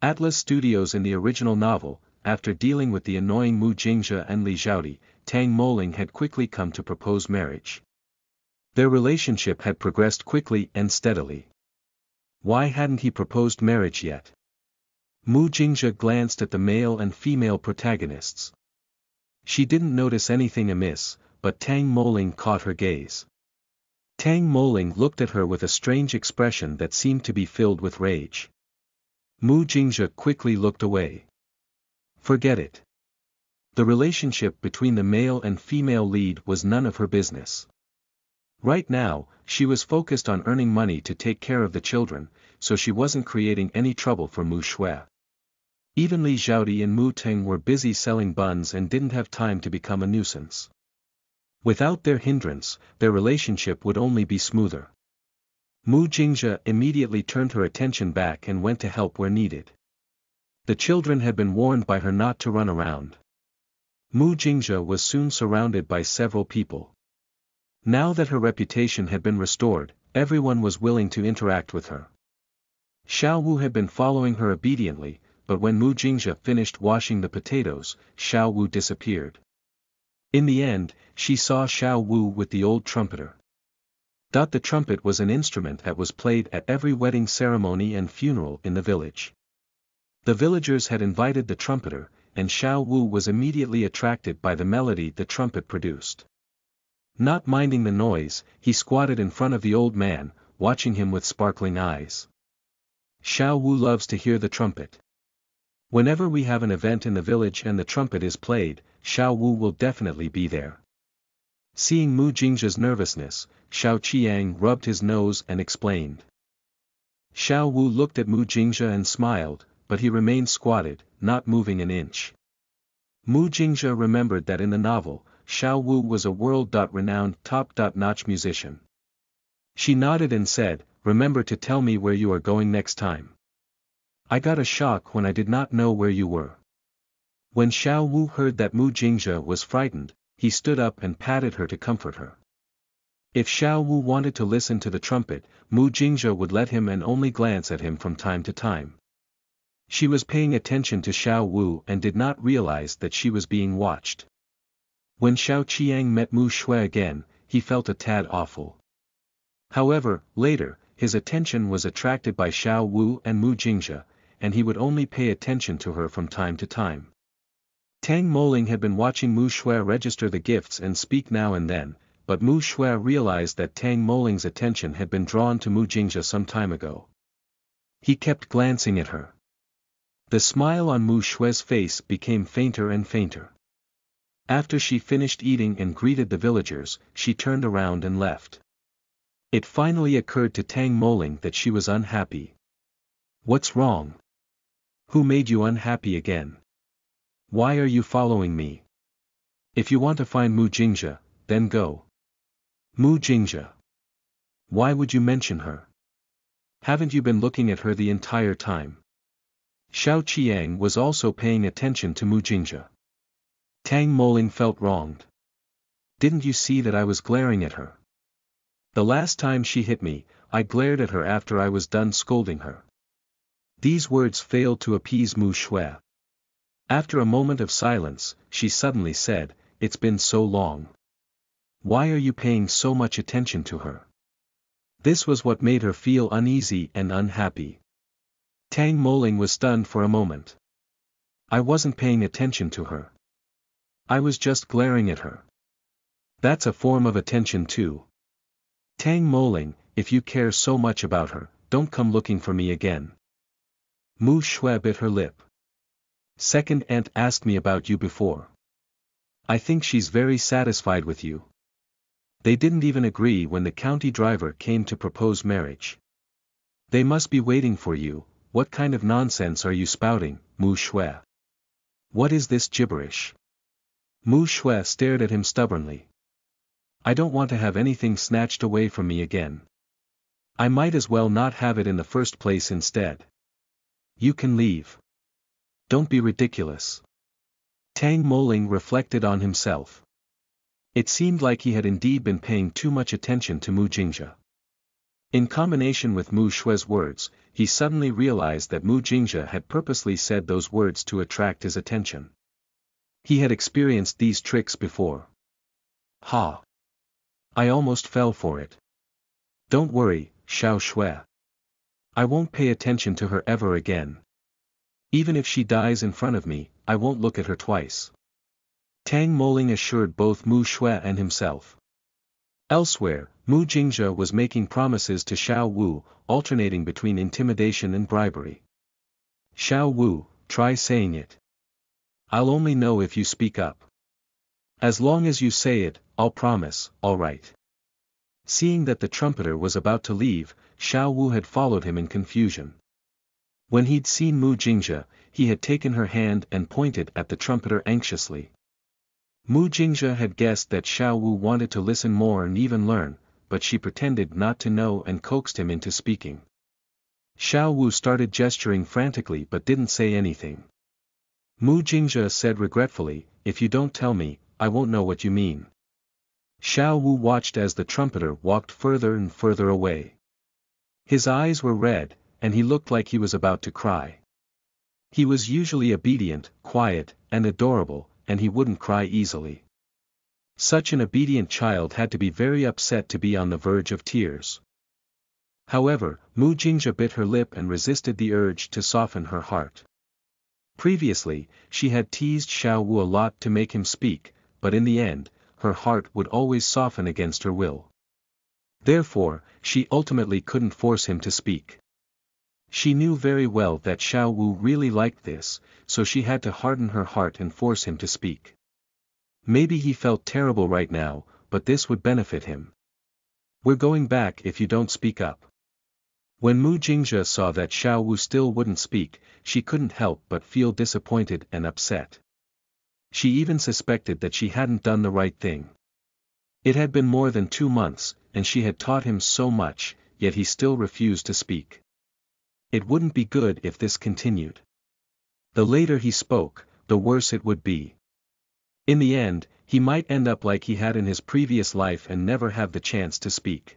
Atlas Studios. In the original novel, after dealing with the annoying Mu Jingxia and Li Xiaodi, Tang Moling had quickly come to propose marriage. Their relationship had progressed quickly and steadily. Why hadn't he proposed marriage yet? Mu Jingxia glanced at the male and female protagonists. She didn't notice anything amiss, but Tang Moling caught her gaze. Tang Moling looked at her with a strange expression that seemed to be filled with rage. Mu Jingxia quickly looked away. Forget it. The relationship between the male and female lead was none of her business. Right now, she was focused on earning money to take care of the children, so she wasn't creating any trouble for Mu Xue. Even Li Xiaodi and Mu Ting were busy selling buns and didn't have time to become a nuisance. Without their hindrance, their relationship would only be smoother. Mu Jingxia immediately turned her attention back and went to help where needed. The children had been warned by her not to run around. Mu Jingxia was soon surrounded by several people. Now that her reputation had been restored, everyone was willing to interact with her. Xiao Wu had been following her obediently, but when Mu Jingxia finished washing the potatoes, Xiao Wu disappeared. In the end, she saw Xiao Wu with the old trumpeter. The trumpet was an instrument that was played at every wedding ceremony and funeral in the village. The villagers had invited the trumpeter, and Xiao Wu was immediately attracted by the melody the trumpet produced. Not minding the noise, he squatted in front of the old man, watching him with sparkling eyes. "Xiao Wu loves to hear the trumpet. Whenever we have an event in the village and the trumpet is played, Xiao Wu will definitely be there." Seeing Mu Jingxia's nervousness, Xiao Qiang rubbed his nose and explained. Xiao Wu looked at Mu Jingxia and smiled, but he remained squatted, not moving an inch. Mu Jingxia remembered that in the novel, Xiao Wu was a world-renowned top-notch musician. She nodded and said, "Remember to tell me where you are going next time. I got a shock when I did not know where you were." When Xiao Wu heard that Mu Jingxia was frightened, he stood up and patted her to comfort her. If Xiao Wu wanted to listen to the trumpet, Mu Jingxia would let him and only glance at him from time to time. She was paying attention to Xiao Wu and did not realize that she was being watched. When Xiao Qiang met Mu Xue again, he felt a tad awful. However, later, his attention was attracted by Xiao Wu and Mu Jingxia, and he would only pay attention to her from time to time. Tang Moling had been watching Mu Xue register the gifts and speak now and then, but Mu Xue realized that Tang Moling's attention had been drawn to Mu Jingxia some time ago. He kept glancing at her. The smile on Mu Xue's face became fainter and fainter. After she finished eating and greeted the villagers, she turned around and left. It finally occurred to Tang Moling that she was unhappy. "What's wrong? Who made you unhappy again? Why are you following me? If you want to find Mu Jingxia, then go." Mu Jingxia. Why would you mention her? Haven't you been looking at her the entire time? Xiao Qiang was also paying attention to Mu Jingxia. Tang Moling felt wronged. Didn't you see that I was glaring at her? The last time she hit me, I glared at her after I was done scolding her. These words failed to appease Mu Xue. After a moment of silence, she suddenly said, "It's been so long. Why are you paying so much attention to her?" This was what made her feel uneasy and unhappy. Tang Moling was stunned for a moment. I wasn't paying attention to her. I was just glaring at her. That's a form of attention too. Tang Moling, if you care so much about her, don't come looking for me again. Mu Xue bit her lip. Second aunt asked me about you before. I think she's very satisfied with you. They didn't even agree when the county driver came to propose marriage. They must be waiting for you. What kind of nonsense are you spouting, Mu Xue? What is this gibberish? Mu Xue stared at him stubbornly. I don't want to have anything snatched away from me again. I might as well not have it in the first place instead. You can leave. Don't be ridiculous. Tang Moling reflected on himself. It seemed like he had indeed been paying too much attention to Mu Jingxia. In combination with Mu Xue's words, he suddenly realized that Mu Jingxia had purposely said those words to attract his attention. He had experienced these tricks before. Ha! I almost fell for it. Don't worry, Xiao Xue. I won't pay attention to her ever again. Even if she dies in front of me, I won't look at her twice. Tang Moling assured both Mu Xue and himself. Elsewhere, Mu Jingxia was making promises to Xiao Wu, alternating between intimidation and bribery. Xiao Wu, try saying it. I'll only know if you speak up. As long as you say it, I'll promise, all right. Seeing that the trumpeter was about to leave, Xiao Wu had followed him in confusion. When he'd seen Mu Jingxia, he had taken her hand and pointed at the trumpeter anxiously. Mu Jingxia had guessed that Xiao Wu wanted to listen more and even learn, but she pretended not to know and coaxed him into speaking. Xiao Wu started gesturing frantically but didn't say anything. Mu Jingxia said regretfully, "If you don't tell me, I won't know what you mean." Xiao Wu watched as the trumpeter walked further and further away. His eyes were red, and he looked like he was about to cry. He was usually obedient, quiet, and adorable, and he wouldn't cry easily. Such an obedient child had to be very upset to be on the verge of tears. However, Mu Jingxia bit her lip and resisted the urge to soften her heart. Previously, she had teased Xiao Wu a lot to make him speak, but in the end, her heart would always soften against her will. Therefore, she ultimately couldn't force him to speak. She knew very well that Xiao Wu really liked this, so she had to harden her heart and force him to speak. Maybe he felt terrible right now, but this would benefit him. We're going back if you don't speak up. When Mu Jingxia saw that Xiao Wu still wouldn't speak, she couldn't help but feel disappointed and upset. She even suspected that she hadn't done the right thing. It had been more than two months, and she had taught him so much, yet he still refused to speak. It wouldn't be good if this continued. The later he spoke, the worse it would be. In the end, he might end up like he had in his previous life and never have the chance to speak.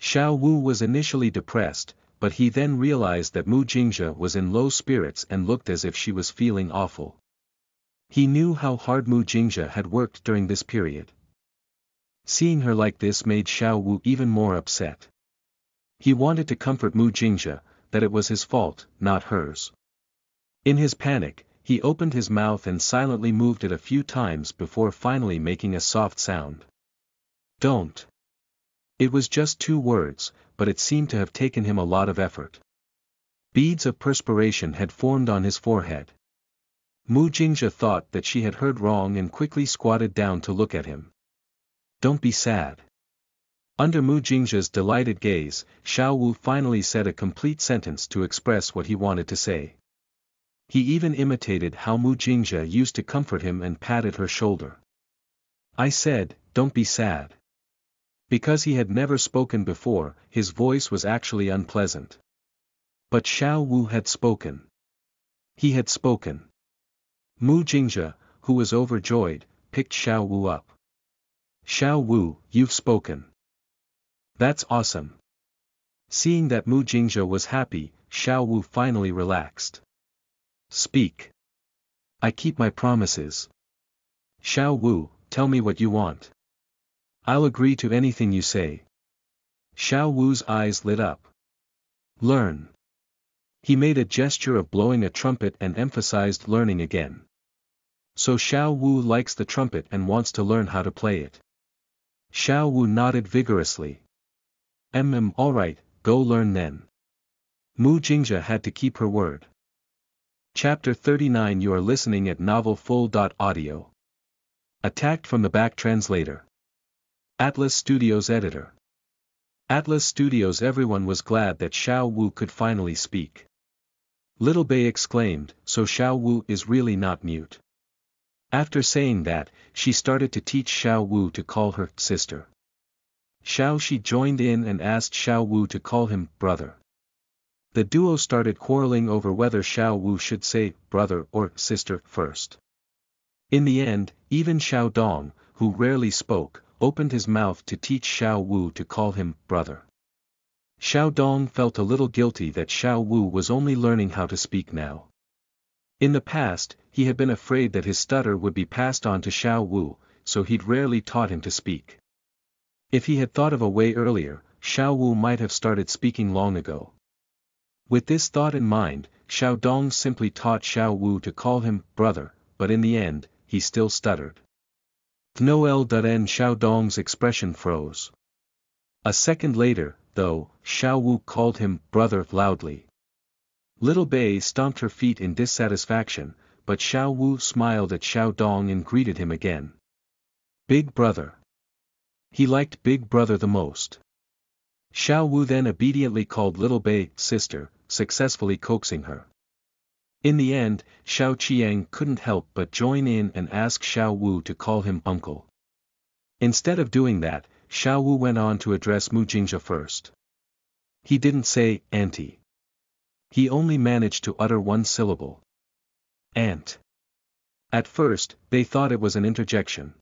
Xiao Wu was initially depressed, but he then realized that Mu Jingxia was in low spirits and looked as if she was feeling awful. He knew how hard Mu Jingxia had worked during this period. Seeing her like this made Xiao Wu even more upset. He wanted to comfort Mu Jingxia, that it was his fault, not hers. In his panic, he opened his mouth and silently moved it a few times before finally making a soft sound. Don't. It was just two words, but it seemed to have taken him a lot of effort. Beads of perspiration had formed on his forehead. Mu Jingxia thought that she had heard wrong and quickly squatted down to look at him. Don't be sad. Under Mu Jingxia's delighted gaze, Xiao Wu finally said a complete sentence to express what he wanted to say. He even imitated how Mu Jingxia used to comfort him and patted her shoulder. I said, don't be sad. Because he had never spoken before, his voice was actually unpleasant. But Xiao Wu had spoken. He had spoken. Mu Jingxia, who was overjoyed, picked Xiao Wu up. Xiao Wu, you've spoken. That's awesome. Seeing that Mu Jingxia was happy, Xiao Wu finally relaxed. Speak. I keep my promises. Xiao Wu, tell me what you want. I'll agree to anything you say. Xiao Wu's eyes lit up. Learn. He made a gesture of blowing a trumpet and emphasized learning again. So Xiao Wu likes the trumpet and wants to learn how to play it. Xiao Wu nodded vigorously. Mm, alright, go learn then. Mu Jingxia had to keep her word. Chapter thirty-nine. You are listening at NovelFull dot Audio. Attacked from the back. Translator. Atlas Studios editor. Atlas Studios. Everyone was glad that Xiao Wu could finally speak. Little Bei exclaimed, so Xiao Wu is really not mute. After saying that, she started to teach Xiao Wu to call her sister. Xiao Xi joined in and asked Xiao Wu to call him brother. The duo started quarreling over whether Xiao Wu should say brother or sister first. In the end, even Xiao Dong, who rarely spoke, opened his mouth to teach Xiao Wu to call him brother. Xiao Dong felt a little guilty that Xiao Wu was only learning how to speak now. In the past, he had been afraid that his stutter would be passed on to Xiao Wu, so he'd rarely taught him to speak. If he had thought of a way earlier, Xiao Wu might have started speaking long ago. With this thought in mind, Xiao Dong simply taught Xiao Wu to call him brother, but in the end, he still stuttered. Noel.n Xiao Dong's expression froze. A second later, though, Xiao Wu called him brother loudly. Little Bei stomped her feet in dissatisfaction, but Xiao Wu smiled at Xiao Dong and greeted him again. Big brother. He liked big brother the most. Xiao Wu then obediently called Little Bei sister, successfully coaxing her. In the end, Xiao Qiang couldn't help but join in and ask Xiao Wu to call him uncle. Instead of doing that, Xiao Wu went on to address Mu Jingxia first. He didn't say auntie. He only managed to utter one syllable. Aunt. At first, they thought it was an interjection.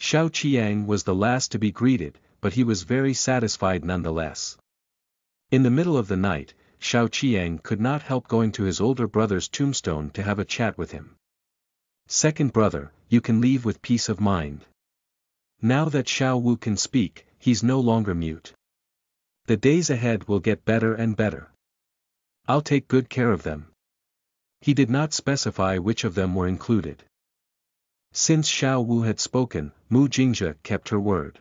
Xiao Qiang was the last to be greeted, but he was very satisfied nonetheless. In the middle of the night, Xiao Qiang could not help going to his older brother's tombstone to have a chat with him. Second brother, you can leave with peace of mind. Now that Xiao Wu can speak, he's no longer mute. The days ahead will get better and better. I'll take good care of them. He did not specify which of them were included. Since Xiao Wu had spoken, Mu Jingxia kept her word.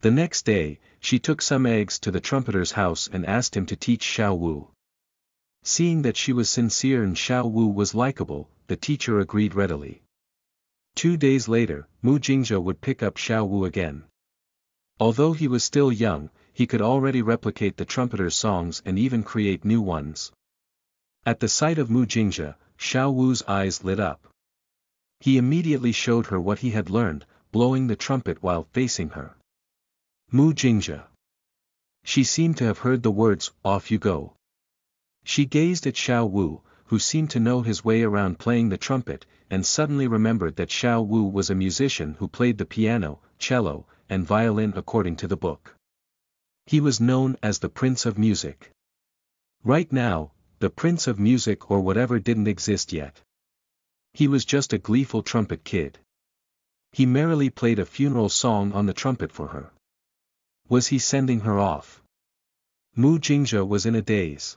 The next day, she took some eggs to the trumpeter's house and asked him to teach Xiao Wu. Seeing that she was sincere and Xiao Wu was likable, the teacher agreed readily. Two days later, Mu Jingxia would pick up Xiao Wu again. Although he was still young, he could already replicate the trumpeter's songs and even create new ones. At the sight of Mu Jingxia, Xiao Wu's eyes lit up. He immediately showed her what he had learned, blowing the trumpet while facing her. Mu Jingxia. She seemed to have heard the words, off you go. She gazed at Xiao Wu, who seemed to know his way around playing the trumpet, and suddenly remembered that Xiao Wu was a musician who played the piano, cello, and violin according to the book. He was known as the Prince of Music. Right now, the Prince of Music or whatever didn't exist yet. He was just a gleeful trumpet kid. He merrily played a funeral song on the trumpet for her. Was he sending her off? Mu Jingxia was in a daze.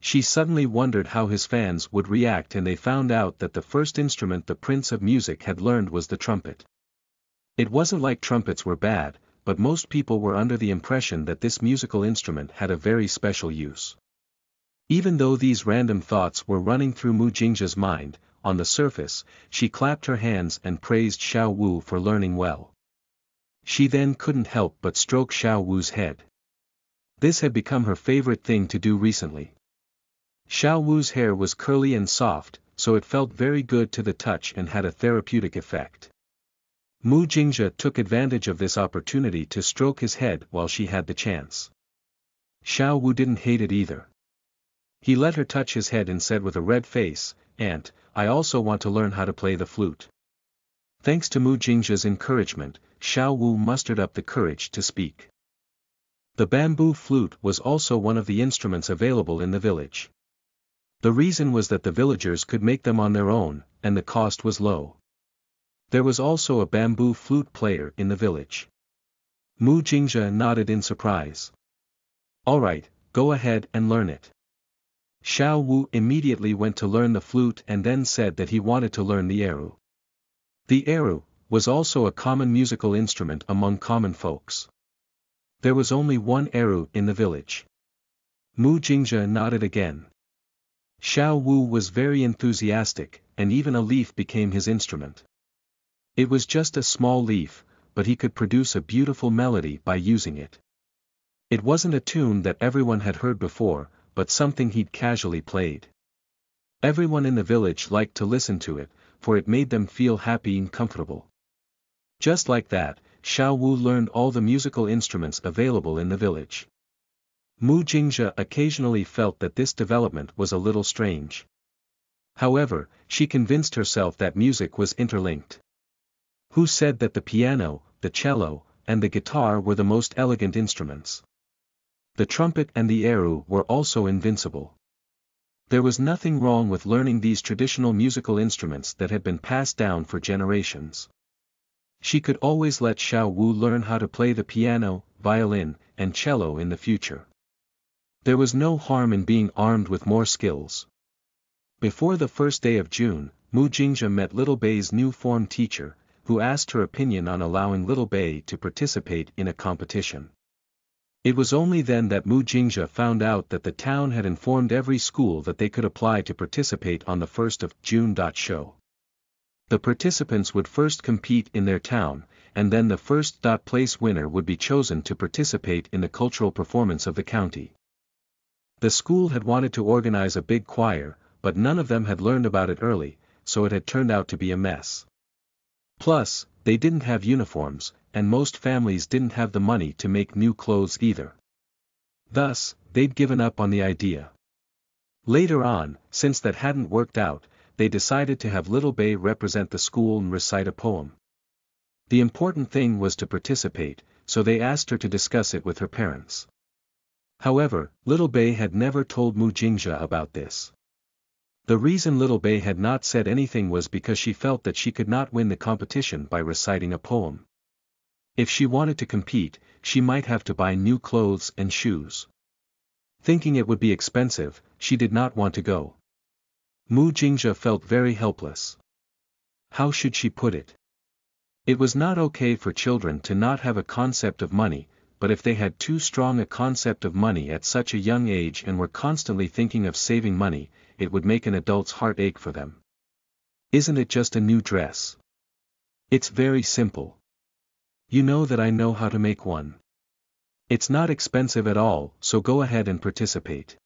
She suddenly wondered how his fans would react, and they found out that the first instrument the Prince of Music had learned was the trumpet. It wasn't like trumpets were bad, but most people were under the impression that this musical instrument had a very special use. Even though these random thoughts were running through Mu Jingxia's mind, on the surface, she clapped her hands and praised Xiao Wu for learning well. She then couldn't help but stroke Xiao Wu's head. This had become her favorite thing to do recently. Xiao Wu's hair was curly and soft, so it felt very good to the touch and had a therapeutic effect. Mu Jingxia took advantage of this opportunity to stroke his head while she had the chance. Xiao Wu didn't hate it either. He let her touch his head and said with a red face, "Aunt, I also want to learn how to play the flute." Thanks to Mu Jingxia's encouragement, Xiao Wu mustered up the courage to speak. The bamboo flute was also one of the instruments available in the village. The reason was that the villagers could make them on their own, and the cost was low. There was also a bamboo flute player in the village. Mu Jingxia nodded in surprise. "Alright, go ahead and learn it." Xiao Wu immediately went to learn the flute and then said that he wanted to learn the erhu. The erhu was also a common musical instrument among common folks. There was only one erhu in the village. Mu Jingxia nodded again. Xiao Wu was very enthusiastic, and even a leaf became his instrument. It was just a small leaf, but he could produce a beautiful melody by using it. It wasn't a tune that everyone had heard before, but something he'd casually played. Everyone in the village liked to listen to it, for it made them feel happy and comfortable. Just like that, Xiao Wu learned all the musical instruments available in the village. Mu Jingxia occasionally felt that this development was a little strange. However, she convinced herself that music was interlinked. Who said that the piano, the cello, and the guitar were the most elegant instruments? The trumpet and the erhu were also invincible. There was nothing wrong with learning these traditional musical instruments that had been passed down for generations. She could always let Xiao Wu learn how to play the piano, violin, and cello in the future. There was no harm in being armed with more skills. Before the first day of June, Mu Jingxia met Little Bei's new form teacher, who asked her opinion on allowing Little Bei to participate in a competition. It was only then that Mu Jingxia found out that the town had informed every school that they could apply to participate on the first of June show. The participants would first compete in their town, and then the first place winner would be chosen to participate in the cultural performance of the county. The school had wanted to organize a big choir, but none of them had learned about it early, so it had turned out to be a mess. Plus, they didn't have uniforms, and most families didn't have the money to make new clothes either. Thus, they'd given up on the idea. Later on, since that hadn't worked out, they decided to have Little Bei represent the school and recite a poem. The important thing was to participate, so they asked her to discuss it with her parents. However, Little Bei had never told Mu Jingxia about this. The reason Little Bei had not said anything was because she felt that she could not win the competition by reciting a poem. If she wanted to compete, she might have to buy new clothes and shoes. Thinking it would be expensive, she did not want to go. Mu Jingxia felt very helpless. How should she put it? It was not okay for children to not have a concept of money, but if they had too strong a concept of money at such a young age and were constantly thinking of saving money, it would make an adult's heart ache for them. Isn't it just a new dress? It's very simple. You know that I know how to make one. It's not expensive at all, so go ahead and participate.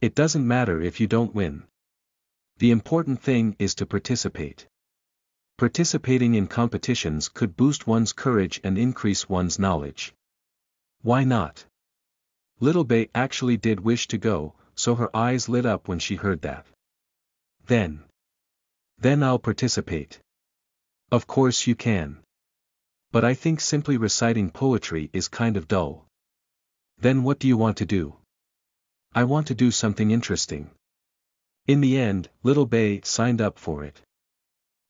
It doesn't matter if you don't win. The important thing is to participate. Participating in competitions could boost one's courage and increase one's knowledge. Why not? Little Bei actually did wish to go, so her eyes lit up when she heard that. Then. Then I'll participate. Of course you can. But I think simply reciting poetry is kind of dull. Then what do you want to do? I want to do something interesting. In the end, Little Bei signed up for it.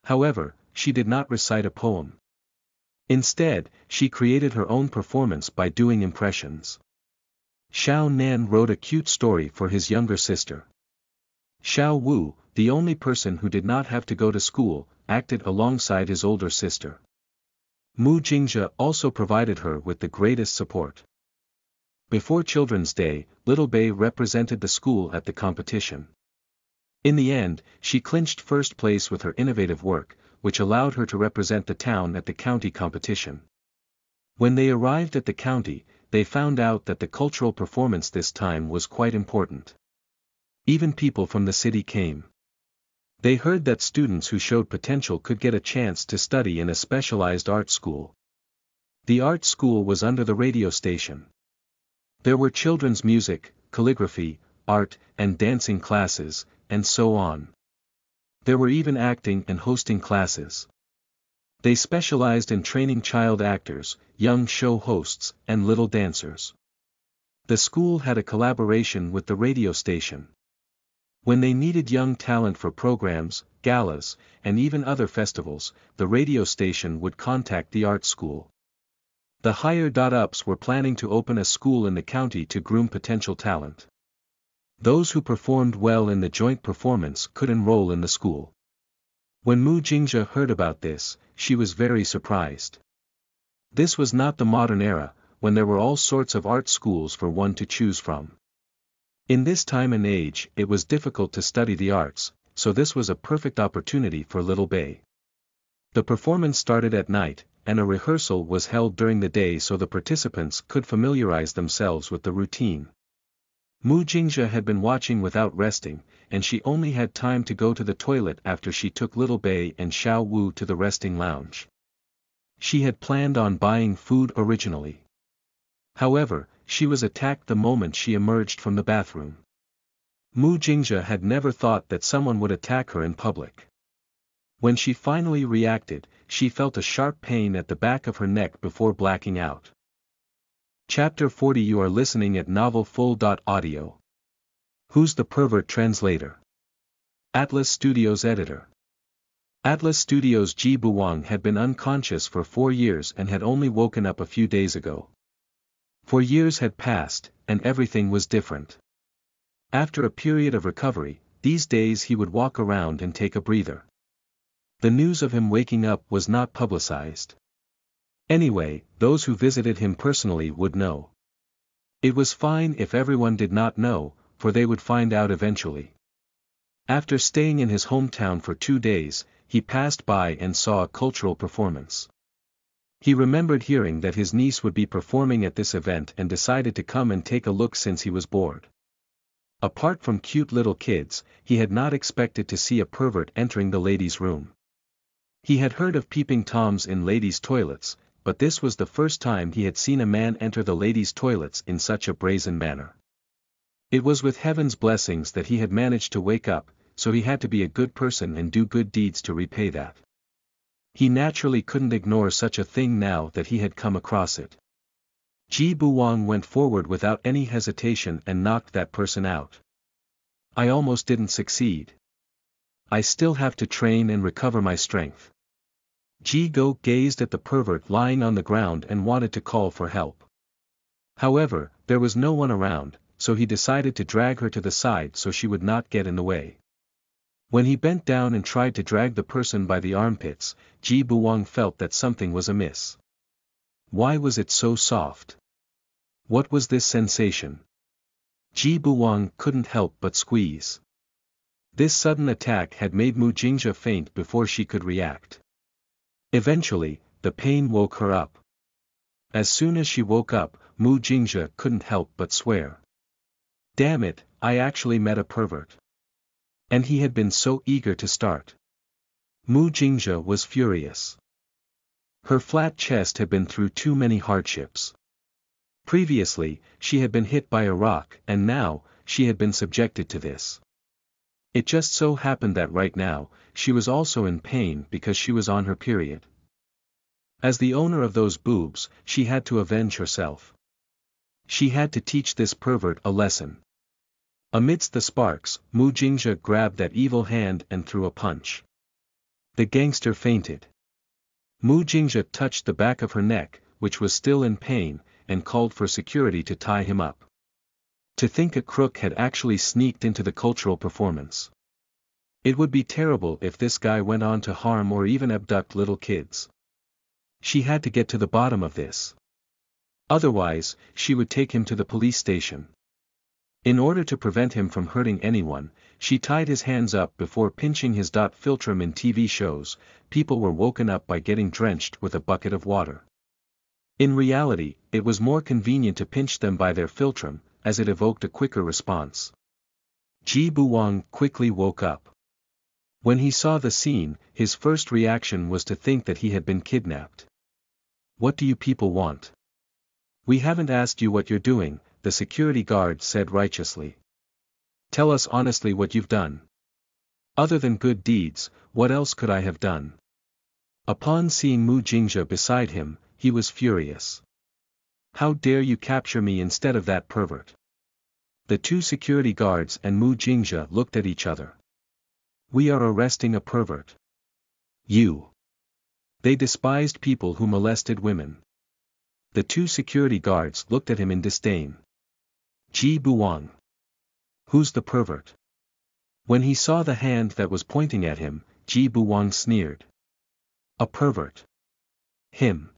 However, she did not recite a poem. Instead, she created her own performance by doing impressions. Xiao Nan wrote a cute story for his younger sister. Xiao Wu, the only person who did not have to go to school, acted alongside his older sister. Mu Jingxia also provided her with the greatest support. Before Children's Day, Little Bei represented the school at the competition. In the end, she clinched first place with her innovative work, which allowed her to represent the town at the county competition. When they arrived at the county, they found out that the cultural performance this time was quite important. Even people from the city came. They heard that students who showed potential could get a chance to study in a specialized art school. The art school was under the radio station. There were children's music, calligraphy, art, and dancing classes, and so on. There were even acting and hosting classes. They specialized in training child actors, young show hosts, and little dancers. The school had a collaboration with the radio station. When they needed young talent for programs, galas, and even other festivals, the radio station would contact the art school. The higher-ups were planning to open a school in the county to groom potential talent. Those who performed well in the joint performance could enroll in the school. When Mu Jingxia heard about this, she was very surprised. This was not the modern era, when there were all sorts of art schools for one to choose from. In this time and age, it was difficult to study the arts, so this was a perfect opportunity for little Bei. The performance started at night, and a rehearsal was held during the day so the participants could familiarize themselves with the routine. Mu Jingxia had been watching without resting, and she only had time to go to the toilet after she took little Bei and Xiao Wu to the resting lounge. She had planned on buying food originally. However, she was attacked the moment she emerged from the bathroom. Mu Jingxia had never thought that someone would attack her in public. When she finally reacted, she felt a sharp pain at the back of her neck before blacking out. Chapter forty You are listening at NovelFull dot Audio. Who's the Pervert Translator? Atlas Studios Editor. Atlas Studios' Ji Buwang had been unconscious for four years and had only woken up a few days ago. Four years had passed, and everything was different. After a period of recovery, these days he would walk around and take a breather. The news of him waking up was not publicized. Anyway, those who visited him personally would know. It was fine if everyone did not know, for they would find out eventually. After staying in his hometown for two days, he passed by and saw a cultural performance. He remembered hearing that his niece would be performing at this event and decided to come and take a look since he was bored. Apart from cute little kids, he had not expected to see a pervert entering the ladies' room. He had heard of peeping toms in ladies' toilets, but this was the first time he had seen a man enter the ladies' toilets in such a brazen manner. It was with heaven's blessings that he had managed to wake up, so he had to be a good person and do good deeds to repay that. He naturally couldn't ignore such a thing now that he had come across it. Ji Buwang went forward without any hesitation and knocked that person out. I almost didn't succeed. I still have to train and recover my strength. Ji Go gazed at the pervert lying on the ground and wanted to call for help. However, there was no one around, so he decided to drag her to the side so she would not get in the way. When he bent down and tried to drag the person by the armpits, Ji Buwang felt that something was amiss. Why was it so soft? What was this sensation? Ji Buwang couldn't help but squeeze. This sudden attack had made Mu Jingxia faint before she could react. Eventually, the pain woke her up. As soon as she woke up, Mu Jingxia couldn't help but swear. Damn it, I actually met a pervert. And he had been so eager to start. Mu Jingxia was furious. Her flat chest had been through too many hardships. Previously, she had been hit by a rock and now, she had been subjected to this. It just so happened that right now, she was also in pain because she was on her period. As the owner of those boobs, she had to avenge herself. She had to teach this pervert a lesson. Amidst the sparks, Mu Jingxia grabbed that evil hand and threw a punch. The gangster fainted. Mu Jingxia touched the back of her neck, which was still in pain, and called for security to tie him up. To think a crook had actually sneaked into the cultural performance. It would be terrible if this guy went on to harm or even abduct little kids. She had to get to the bottom of this. Otherwise, she would take him to the police station. In order to prevent him from hurting anyone, she tied his hands up before pinching his dot filtrum. In T V shows, people were woken up by getting drenched with a bucket of water. In reality, it was more convenient to pinch them by their filtrum, as it evoked a quicker response. Ji Buwang quickly woke up. When he saw the scene, his first reaction was to think that he had been kidnapped. "What do you people want? We haven't asked you what you're doing," the security guard said righteously. "Tell us honestly what you've done. Other than good deeds, what else could I have done?" Upon seeing Mu Jingxia beside him, he was furious. "How dare you capture me instead of that pervert?" The two security guards and Mu Jingxia looked at each other. "We are arresting a pervert. You." They despised people who molested women. The two security guards looked at him in disdain. "Ji Buwang. Who's the pervert?" When he saw the hand that was pointing at him, Ji Buwang sneered. "A pervert? Him."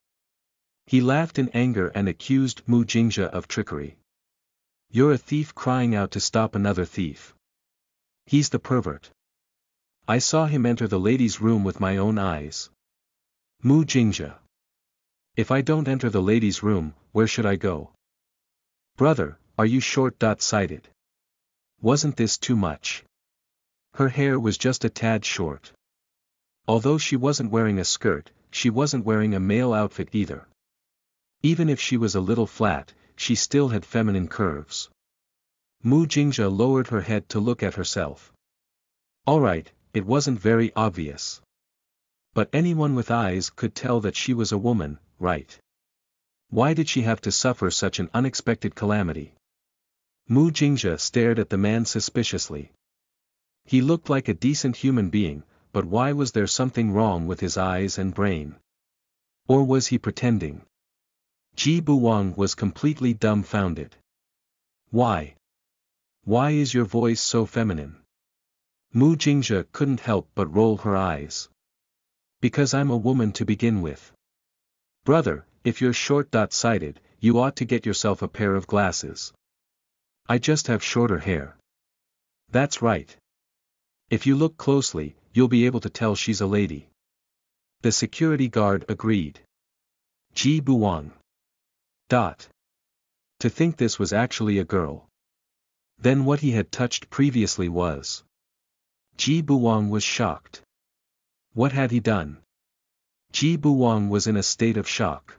He laughed in anger and accused Mu Jingxia of trickery. "You're a thief crying out to stop another thief. He's the pervert. I saw him enter the ladies' room with my own eyes." "Mu Jingxia. If I don't enter the ladies' room, where should I go? Brother, are you short-sighted? Wasn't this too much?" Her hair was just a tad short. Although she wasn't wearing a skirt, she wasn't wearing a male outfit either. Even if she was a little flat, she still had feminine curves. Mu Jingxia lowered her head to look at herself. All right, it wasn't very obvious. But anyone with eyes could tell that she was a woman, right? Why did she have to suffer such an unexpected calamity? Mu Jingxia stared at the man suspiciously. He looked like a decent human being, but why was there something wrong with his eyes and brain? Or was he pretending? Ji Buwang was completely dumbfounded. "Why? Why is your voice so feminine?" Mu Jingxia couldn't help but roll her eyes. "Because I'm a woman to begin with. Brother, if you're short-sighted, you ought to get yourself a pair of glasses. I just have shorter hair." "That's right. If you look closely, you'll be able to tell she's a lady." The security guard agreed. "Ji Buwang. Dot. To think this was actually a girl." Then what he had touched previously was. Ji Buwang was shocked. What had he done? Ji Buwang was in a state of shock.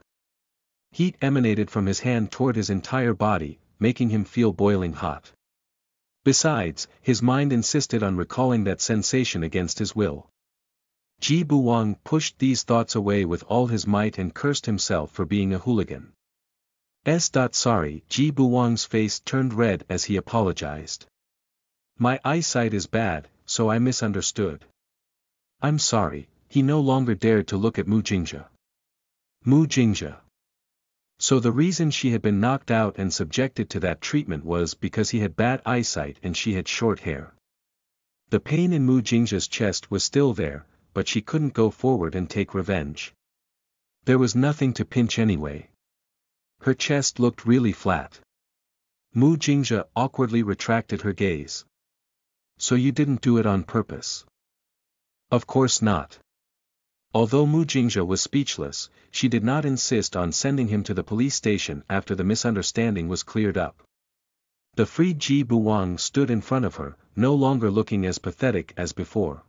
Heat emanated from his hand toward his entire body, making him feel boiling hot. Besides, his mind insisted on recalling that sensation against his will. Ji Buwang pushed these thoughts away with all his might and cursed himself for being a hooligan. S. Sorry, Ji Buwang's face turned red as he apologized. "My eyesight is bad, so I misunderstood. I'm sorry." He no longer dared to look at Mu Jingxia. Mu Jingxia. So the reason she had been knocked out and subjected to that treatment was because he had bad eyesight and she had short hair. The pain in Mu Jingxia's chest was still there, but she couldn't go forward and take revenge. There was nothing to pinch anyway. Her chest looked really flat. Mu Jingxia awkwardly retracted her gaze. "So you didn't do it on purpose?" "Of course not." Although Mu Jingxia was speechless, she did not insist on sending him to the police station after the misunderstanding was cleared up. The freed Ji Buwang stood in front of her, no longer looking as pathetic as before.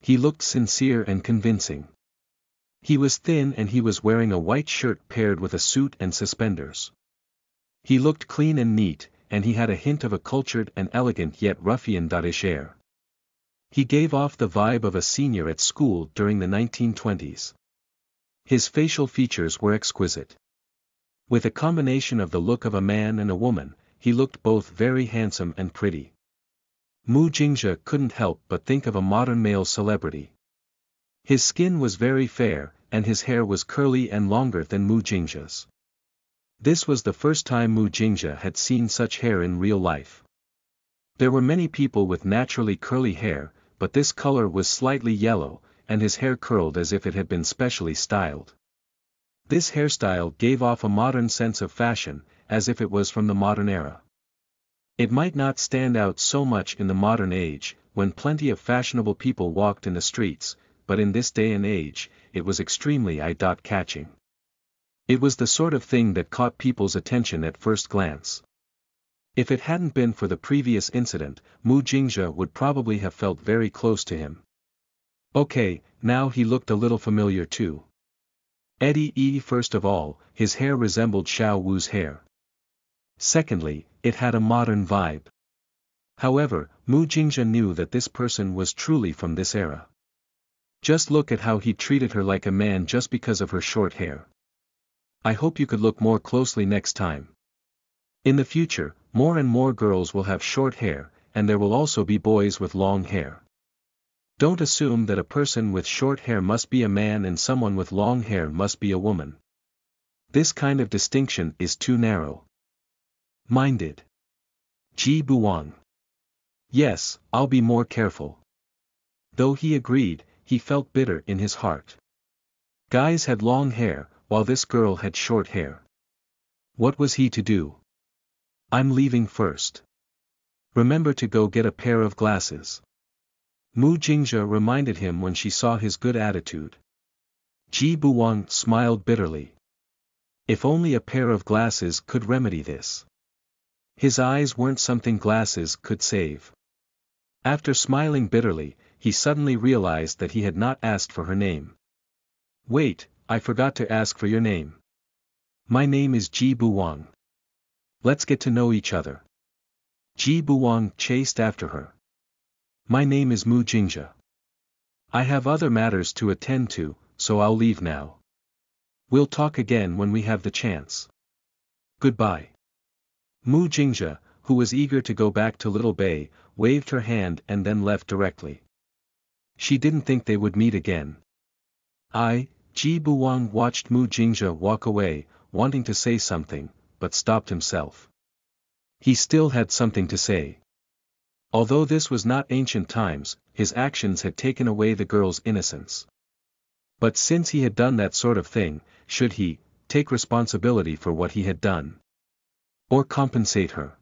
He looked sincere and convincing. He was thin and he was wearing a white shirt paired with a suit and suspenders. He looked clean and neat, and he had a hint of a cultured and elegant yet ruffian-ish air. He gave off the vibe of a senior at school during the nineteen twenties. His facial features were exquisite. With a combination of the look of a man and a woman, he looked both very handsome and pretty. Mu Jingxia couldn't help but think of a modern male celebrity. His skin was very fair, and his hair was curly and longer than Mu Jingxia's. This was the first time Mu Jingxia had seen such hair in real life. There were many people with naturally curly hair, but this color was slightly yellow, and his hair curled as if it had been specially styled. This hairstyle gave off a modern sense of fashion, as if it was from the modern era. It might not stand out so much in the modern age, when plenty of fashionable people walked in the streets, but in this day and age, it was extremely eye-catching. It was the sort of thing that caught people's attention at first glance. If it hadn't been for the previous incident, Mu Jingxia would probably have felt very close to him. Okay, now he looked a little familiar too. Eddie E. First of all, his hair resembled Xiao Wu's hair. Secondly, it had a modern vibe. However, Mu Jingxia knew that this person was truly from this era. Just look at how he treated her like a man just because of her short hair. I hope you could look more closely next time. In the future, more and more girls will have short hair, and there will also be boys with long hair. Don't assume that a person with short hair must be a man and someone with long hair must be a woman. This kind of distinction is too narrow-minded. Ji Buwang. Yes, I'll be more careful. Though he agreed, he felt bitter in his heart. Guys had long hair, while this girl had short hair. What was he to do? I'm leaving first. Remember to go get a pair of glasses. Mu Jingxia reminded him when she saw his good attitude. Ji Buwang smiled bitterly. If only a pair of glasses could remedy this. His eyes weren't something glasses could save. After smiling bitterly, he suddenly realized that he had not asked for her name. Wait, I forgot to ask for your name. My name is Ji Buwang. Let's get to know each other. Ji Buwang chased after her. My name is Mu Jingxia. I have other matters to attend to, so I'll leave now. We'll talk again when we have the chance. Goodbye. Mu Jingxia, who was eager to go back to Little Bei, waved her hand and then left directly. She didn't think they would meet again. I, Ji Buwang, watched Mu Jingxia walk away, wanting to say something, but stopped himself. He still had something to say. Although this was not ancient times, his actions had taken away the girl's innocence. But since he had done that sort of thing, should he take responsibility for what he had done? Or compensate her?